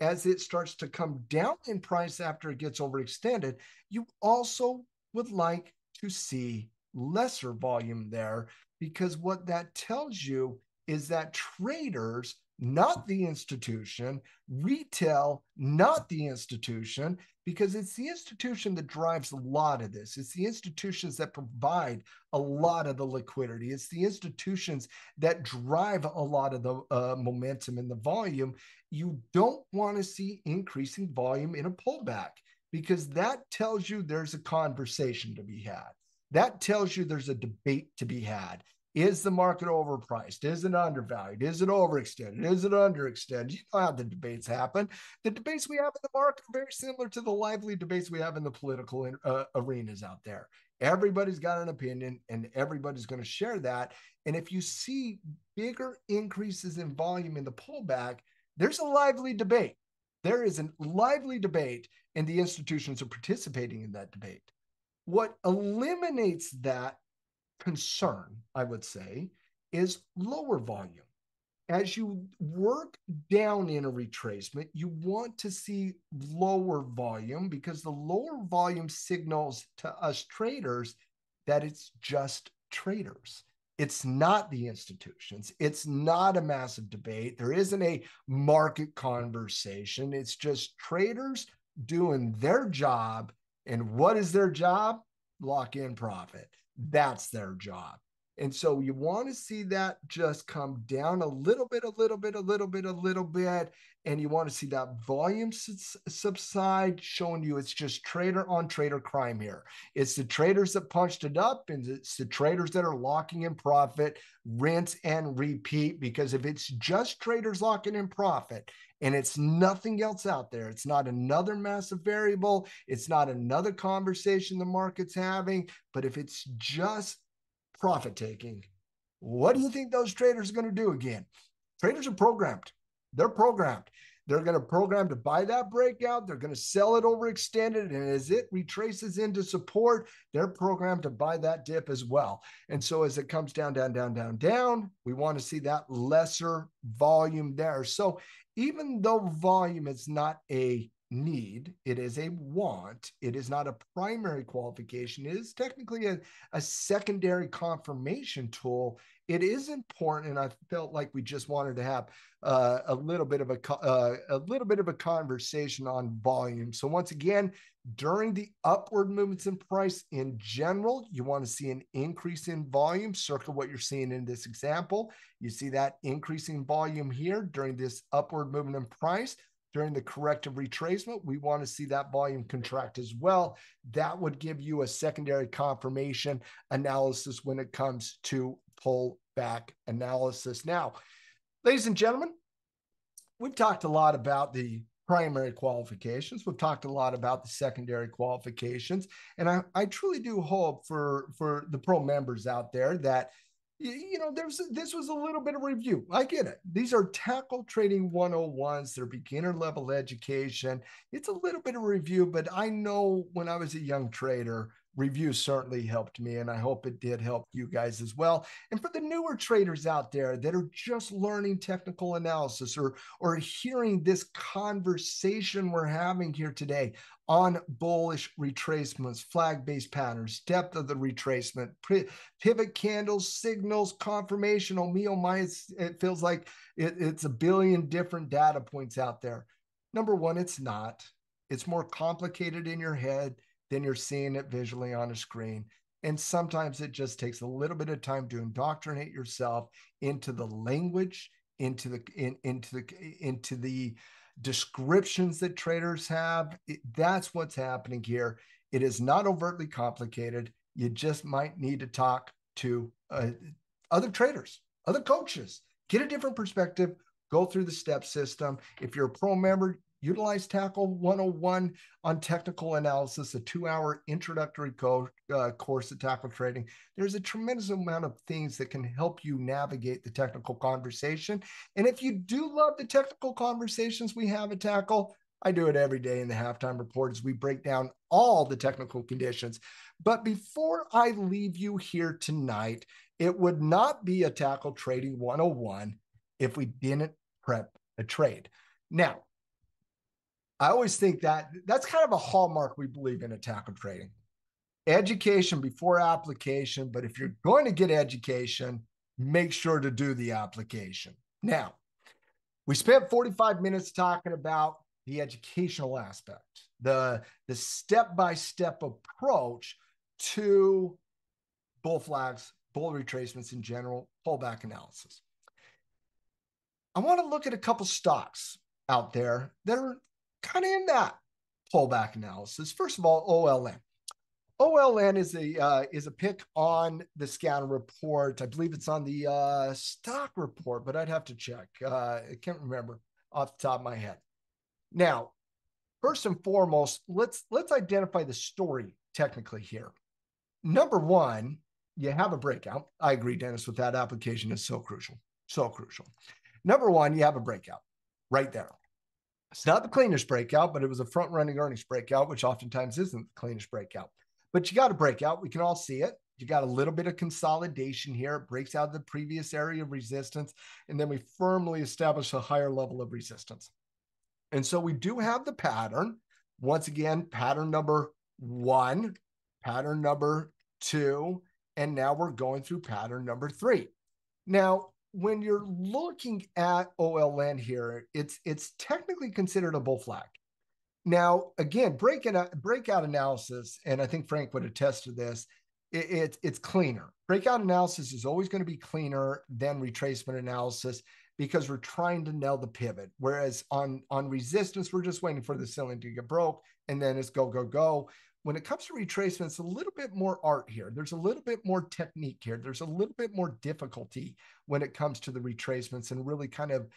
as it starts to come down in price after it gets overextended, you also would like to see lesser volume there, because what that tells you is that traders, not the institution, retail, not the institution, because it's the institution that drives a lot of this. It's the institutions that provide a lot of the liquidity. It's the institutions that drive a lot of the momentum and the volume. You don't want to see increasing volume in a pullback, because that tells you there's a conversation to be had. That tells you there's a debate to be had. Is the market overpriced? Is it undervalued? Is it overextended? Is it underextended? You know how the debates happen. The debates we have in the market are very similar to the lively debates we have in the political arenas out there. Everybody's got an opinion, and everybody's going to share that. And if you see bigger increases in volume in the pullback, there's a lively debate. There is a lively debate, and the institutions are participating in that debate. What eliminates that concern, I would say, is lower volume. As you work down in a retracement, you want to see lower volume, because the lower volume signals to us traders that it's just traders. It's not the institutions. It's not a massive debate. There isn't a market conversation. It's just traders doing their job. And what is their job? Lock in profit. That's their job. And so you want to see that just come down a little bit, a little bit, a little bit, a little bit. And you want to see that volume subside, showing you it's just trader on trader crime here. It's the traders that punched it up, and it's the traders that are locking in profit, rinse and repeat. Because if it's just traders locking in profit, and it's nothing else out there, it's not another massive variable, it's not another conversation the market's having, but if it's just profit taking, what do you think those traders are going to do again? Traders are programmed. They're programmed. They're going to program to buy that breakout. They're going to sell it overextended. And as it retraces into support, they're programmed to buy that dip as well. And so as it comes down, down, down, down, down, we want to see that lesser volume there. So even though volume is not a need, it is a want, it is not a primary qualification, it is technically a secondary confirmation tool, it is important. And I felt like we just wanted to have a little bit of a conversation on volume. So once again, during the upward movements in price in general, you want to see an increase in volume. Circle what you're seeing in this example. You see that increasing volume here during this upward movement in price. During the corrective retracement, we want to see that volume contract as well. That would give you a secondary confirmation analysis when it comes to pullback analysis. Now, ladies and gentlemen, we've talked a lot about the primary qualifications. We've talked a lot about the secondary qualifications. And I truly do hope for the pro members out there that, you know, this was a little bit of review. I get it. These are Tackle Trading 101s. They're beginner level education. It's a little bit of review, but I know when I was a young trader, review certainly helped me, and I hope it did help you guys as well. And for the newer traders out there that are just learning technical analysis or hearing this conversation we're having here today on bullish retracements, flag-based patterns, depth of the retracement, pivot candles, signals, confirmation. Oh me, oh my, it feels like it's a billion different data points out there. Number one, it's not. It's more complicated in your head than you're seeing it visually on a screen. And sometimes it just takes a little bit of time to indoctrinate yourself into the language, into the descriptions that traders have. That's what's happening here. It is not overtly complicated. You just might need to talk to other traders, other coaches, get a different perspective, go through the STEP system. If you're a pro member, utilize Tackle 101 on technical analysis, a 2-hour introductory course to Tackle Trading. There's a tremendous amount of things that can help you navigate the technical conversation. And if you do love the technical conversations we have at Tackle, I do it every day in the halftime report as we break down all the technical conditions. But before I leave you here tonight, it would not be a Tackle Trading 101 if we didn't prep a trade. Now, I always think that that's kind of a hallmark we believe in at Tackle Trading. Education before application, but if you're going to get education, make sure to do the application. Now, we spent 45 minutes talking about the educational aspect, the step-by-step approach to bull flags, bull retracements in general, pullback analysis. I want to look at a couple stocks out there that are kind of in that pullback analysis. First of all, OLN. OLN is a pick on the scatter report. I believe it's on the stock report, but I'd have to check. I can't remember off the top of my head. Now, first and foremost, let's identify the story technically here. Number one, you have a breakout. I agree, Dennis, with that application is so crucial, so crucial. Number one, you have a breakout right there. It's not the cleanest breakout, but it was a front-running earnings breakout, which oftentimes isn't the cleanest breakout. But you got a breakout. We can all see it. You got a little bit of consolidation here. It breaks out of the previous area of resistance, and then we firmly establish a higher level of resistance. And so we do have the pattern. Once again, pattern number one, pattern number two, and now we're going through pattern number three. Now, when you're looking at OLN here, it's technically considered a bull flag. Now, again, breakout analysis, and I think Frank would attest to this, it's cleaner. Breakout analysis is always going to be cleaner than retracement analysis, because we're trying to nail the pivot. Whereas on resistance, we're just waiting for the ceiling to get broke, and then it's go, go, go. When it comes to retracement, it's a little bit more art here. There's a little bit more technique here. There's a little bit more difficulty when it comes to the retracements and really kind of,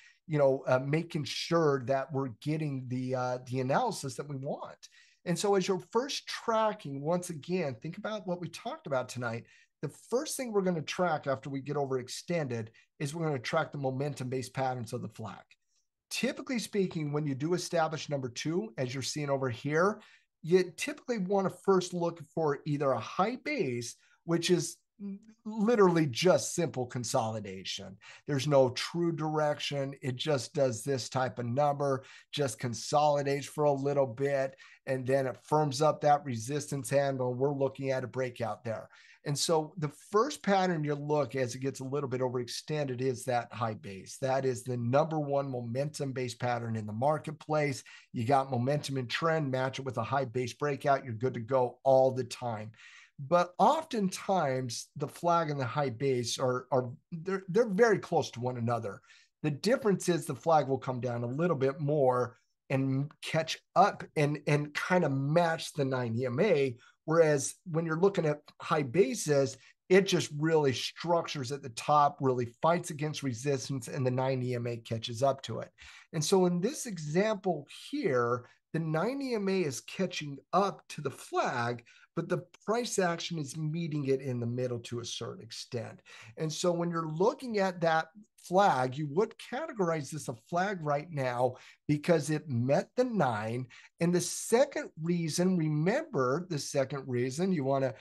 making sure that we're getting the analysis that we want. And so as you're first tracking, once again, think about what we talked about tonight. The first thing we're going to track after we get overextended is we're going to track the momentum-based patterns of the flag. Typically speaking, when you do establish number two, as you're seeing over here, you typically want to first look for either a high base, which is literally just simple consolidation. There's no true direction. It just does this type of number, just consolidates for a little bit, and then it firms up that resistance handle. We're looking at a breakout there. And so the first pattern you look as it gets a little bit overextended is that high base. That is the number one momentum-based pattern in the marketplace. You got momentum and trend, match it with a high base breakout. You're good to go all the time. But oftentimes the flag and the high base they're very close to one another. The difference is the flag will come down a little bit more and catch up and kind of match the 9 EMA. Whereas when you're looking at high bases, it just really structures at the top, really fights against resistance, and the 9 EMA catches up to it. And so in this example here, the 9 EMA is catching up to the flag, but the price action is meeting it in the middle to a certain extent. And so when you're looking at that flag, you would categorize this a flag right now because it met the 9. And the second reason, remember the second reason, if you want to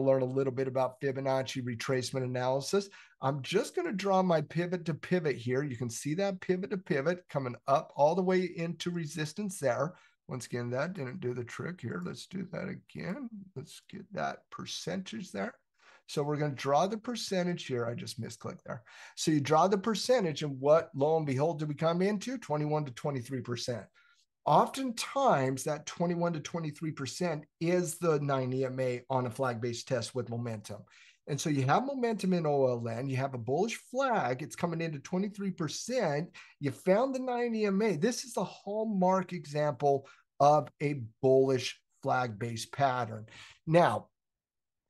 learn a little bit about Fibonacci retracement analysis, I'm just going to draw my pivot to pivot here. You can see that pivot to pivot coming up all the way into resistance there. Once again, that didn't do the trick here. Let's do that again. Let's get that percentage there. So we're going to draw the percentage here. I just misclicked there. So you draw the percentage, and what, lo and behold, do we come into? 21 to 23%. Oftentimes that 21 to 23% is the 9 EMA on a flag-based test with momentum. And so you have momentum in OLN, you have a bullish flag, it's coming into 23%, you found the 9 EMA. This is a hallmark example of a bullish flag-based pattern. Now,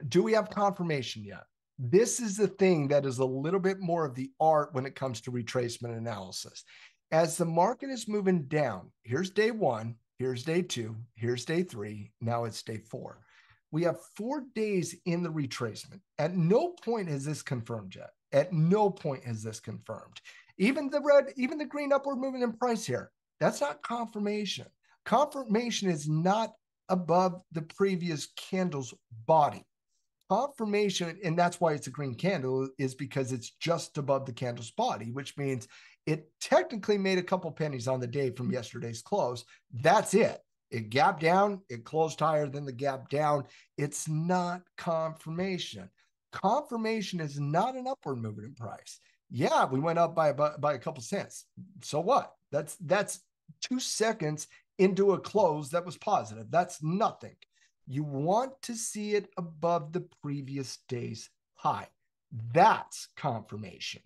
do we have confirmation yet? This is the thing that is a little bit more of the art when it comes to retracement analysis. As the market is moving down, here's day one, here's day two, here's day three, now it's day four. We have 4 days in the retracement. At no point has this confirmed yet. At no point has this confirmed. Even the red, even the green upward movement in price here, that's not confirmation. Confirmation is not above the previous candle's body. Confirmation, and that's why it's a green candle, is because it's just above the candle's body, which means it technically made a couple pennies on the day from yesterday's close. That's it. It gapped down, it closed higher than the gap down. It's not confirmation. Confirmation is not an upward movement in price. Yeah, we went up by a couple cents. So what? That's 2 seconds into a close that was positive. That's nothing. You want to see it above the previous day's high. That's confirmation.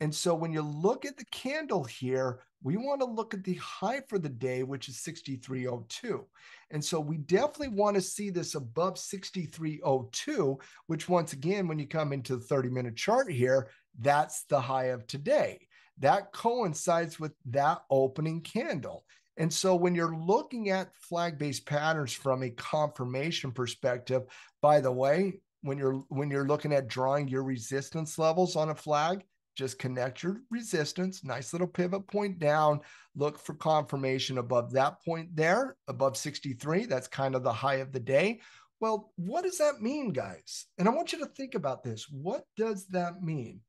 And so when you look at the candle here, we want to look at the high for the day, which is 63.02. And so we definitely want to see this above 63.02, which once again, when you come into the 30-minute chart here, that's the high of today. That coincides with that opening candle. And so when you're looking at flag-based patterns from a confirmation perspective, by the way, when you're looking at drawing your resistance levels on a flag, just connect your resistance, nice little pivot point down, look for confirmation above that point there, above 63, that's kind of the high of the day. Well, what does that mean, guys? And I want you to think about this. What does that mean?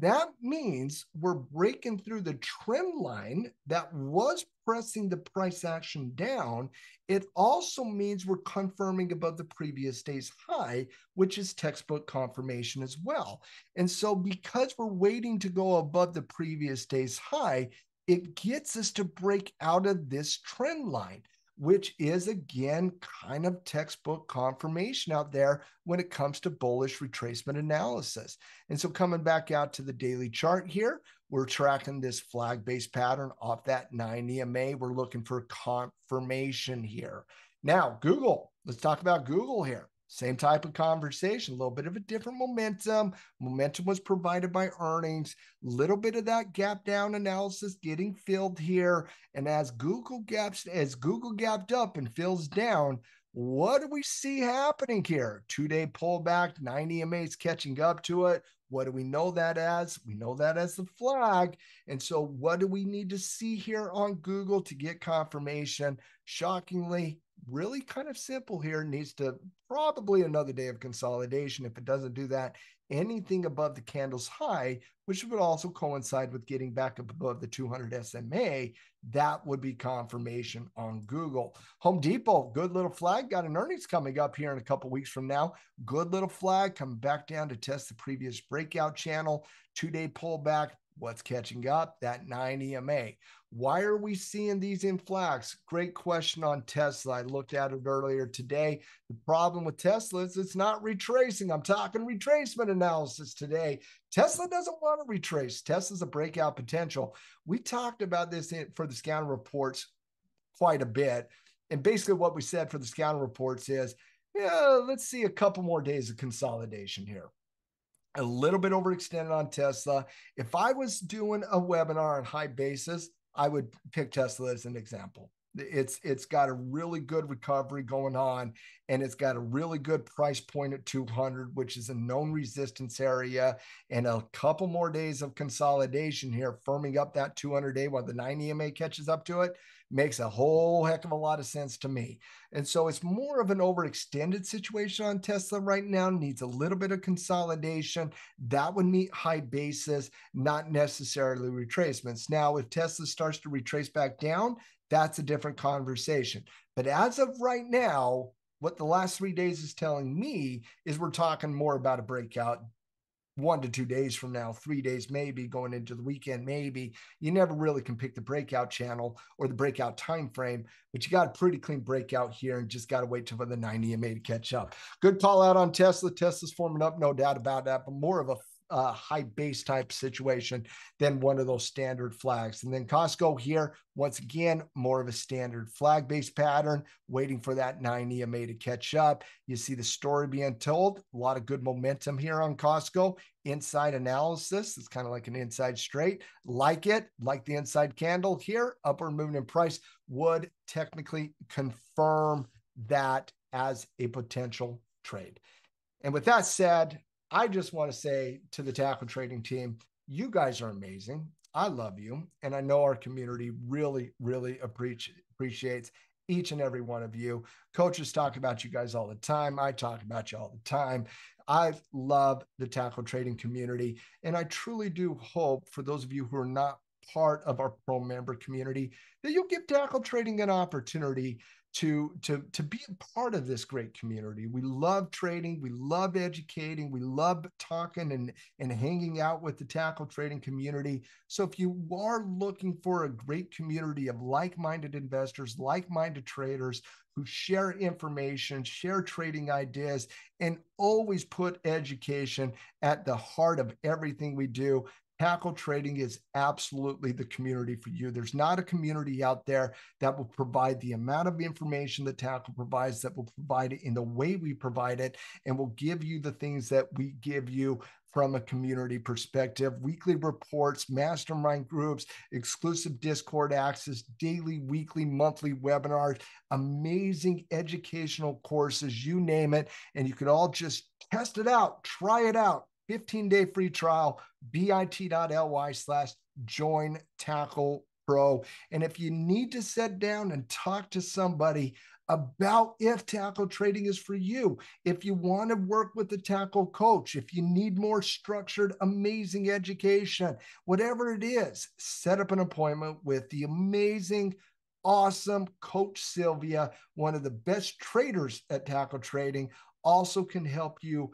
That means we're breaking through the trend line that was pressing the price action down. It also means we're confirming above the previous day's high, which is textbook confirmation as well. And so because we're waiting to go above the previous day's high, it gets us to break out of this trend line, which is again kind of textbook confirmation out there when it comes to bullish retracement analysis. And so coming back out to the daily chart here, we're tracking this flag-based pattern off that 9 EMA. We're looking for confirmation here. Now, Google, let's talk about Google here. Same type of conversation, a little bit of a different momentum. Momentum was provided by earnings, a little bit of that gap down analysis getting filled here. And as Google gapped up and fills down, what do we see happening here? 2 day pullback, 9 EMAs catching up to it. What do we know that as? We know that as the flag. And so what do we need to see here on Google to get confirmation? Shockingly, really kind of simple here. Needs to probably another day of consolidation. If it doesn't do that, anything above the candle's high, which would also coincide with getting back up above the 200 SMA, that would be confirmation on Google. Home Depot, good little flag. Got an earnings coming up here in a couple weeks from now. Good little flag. Come back down to test the previous breakout channel. 2 day pullback. What's catching up? That 9 EMA. Why are we seeing these in flags? Great question on Tesla. I looked at it earlier today. The problem with Tesla is it's not retracing. I'm talking retracement analysis today. Tesla doesn't want to retrace. Tesla's a breakout potential. We talked about this for the scatter reports quite a bit. And basically what we said for the scatter reports is, yeah, let's see a couple more days of consolidation here. A little bit overextended on Tesla. If I was doing a webinar on high basis, I would pick Tesla as an example. It's got a really good recovery going on, and it's got a really good price point at 200, which is a known resistance area, and a couple more days of consolidation here, firming up that 200 day while the 9 EMA catches up to it, makes a whole heck of a lot of sense to me. And so it's more of an overextended situation on Tesla right now, needs a little bit of consolidation. That would meet high basis, not necessarily retracements. Now, if Tesla starts to retrace back down, that's a different conversation. But as of right now, what the last 3 days is telling me is we're talking more about a breakout 1 to 2 days from now, 3 days, maybe going into the weekend, maybe. You never really can pick the breakout channel or the breakout time frame, but you got a pretty clean breakout here and just got to wait till the 90 EMA to catch up. Good call out on Tesla. Tesla's forming up, no doubt about that, but more of a high base type situation than one of those standard flags. And then Costco here, once again, more of a standard flag based pattern, waiting for that 9 EMA to catch up. You see the story being told, a lot of good momentum here on Costco. Inside analysis, it's kind of like an inside straight, like it, like the inside candle here, upward movement in price would technically confirm that as a potential trade. And with that said, I just want to say to the Tackle Trading team, you guys are amazing. I love you. And I know our community really, really appreciates each and every one of you. Coaches talk about you guys all the time. I talk about you all the time. I love the Tackle Trading community. And I truly do hope for those of you who are not part of our pro member community that you'll give Tackle Trading an opportunity to be a part of this great community. We love trading, we love educating, we love talking and hanging out with the Tackle Trading community. So if you are looking for a great community of like-minded investors, like-minded traders who share information, share trading ideas, and always put education at the heart of everything we do, Tackle Trading is absolutely the community for you. There's not a community out there that will provide the amount of information that Tackle provides, that will provide it in the way we provide it, and will give you the things that we give you from a community perspective. Weekly reports, mastermind groups, exclusive Discord access, daily, weekly, monthly webinars, amazing educational courses, you name it. And you can all just test it out, try it out. 15-day free trial, bit.ly/joinTacklePro. And if you need to sit down and talk to somebody about if Tackle Trading is for you, if you want to work with the Tackle Coach, if you need more structured, amazing education, whatever it is, set up an appointment with the amazing, awesome Coach Sylvia, one of the best traders at Tackle Trading, also can help you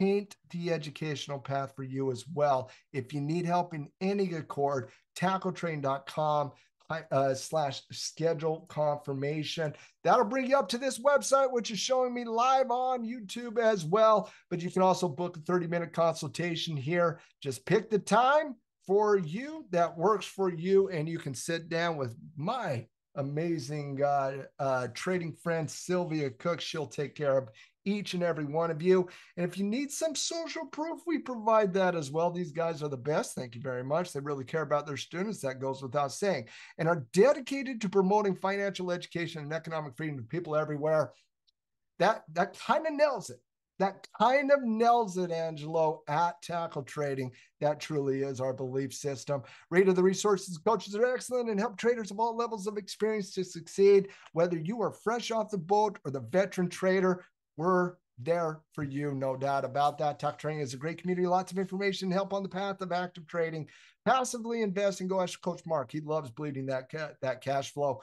paint the educational path for you as well. If you need help in any accord, tackletrain.com/schedule confirmation. That'll bring you up to this website, which is showing me live on YouTube as well. But you can also book a 30-minute consultation here. Just pick the time for you that works for you, and you can sit down with my amazing trading friend, Sylvia Cook. She'll take care of each and every one of you. And if you need some social proof, we provide that as well. These guys are the best. Thank you very much. They really care about their students. That goes without saying, and are dedicated to promoting financial education and economic freedom to people everywhere. That kind of nails it. That kind of nails it, Angelo, at Tackle Trading. That truly is our belief system. Rate of the resources coaches are excellent and help traders of all levels of experience to succeed. Whether you are fresh off the boat or the veteran trader, we're there for you, no doubt about that. Tackle Trading is a great community. Lots of information and help on the path of active trading. Passively invest and go ask Coach Mark. He loves bleeding that cash flow.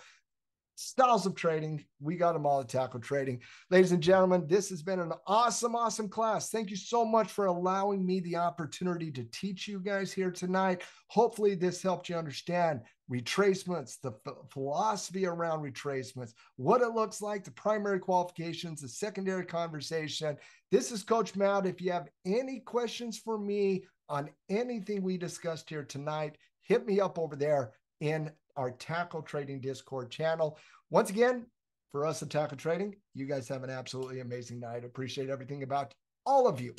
Styles of trading, we got them all at Tackle Trading. Ladies and gentlemen, this has been an awesome, awesome class. Thank you so much for allowing me the opportunity to teach you guys here tonight. Hopefully this helped you understand retracements, the philosophy around retracements, what it looks like, the primary qualifications, the secondary conversation. This is Coach Matt. If you have any questions for me on anything we discussed here tonight, hit me up over there in our Tackle Trading Discord channel. Once again, for us at Tackle Trading, you guys have an absolutely amazing night. Appreciate everything about all of you.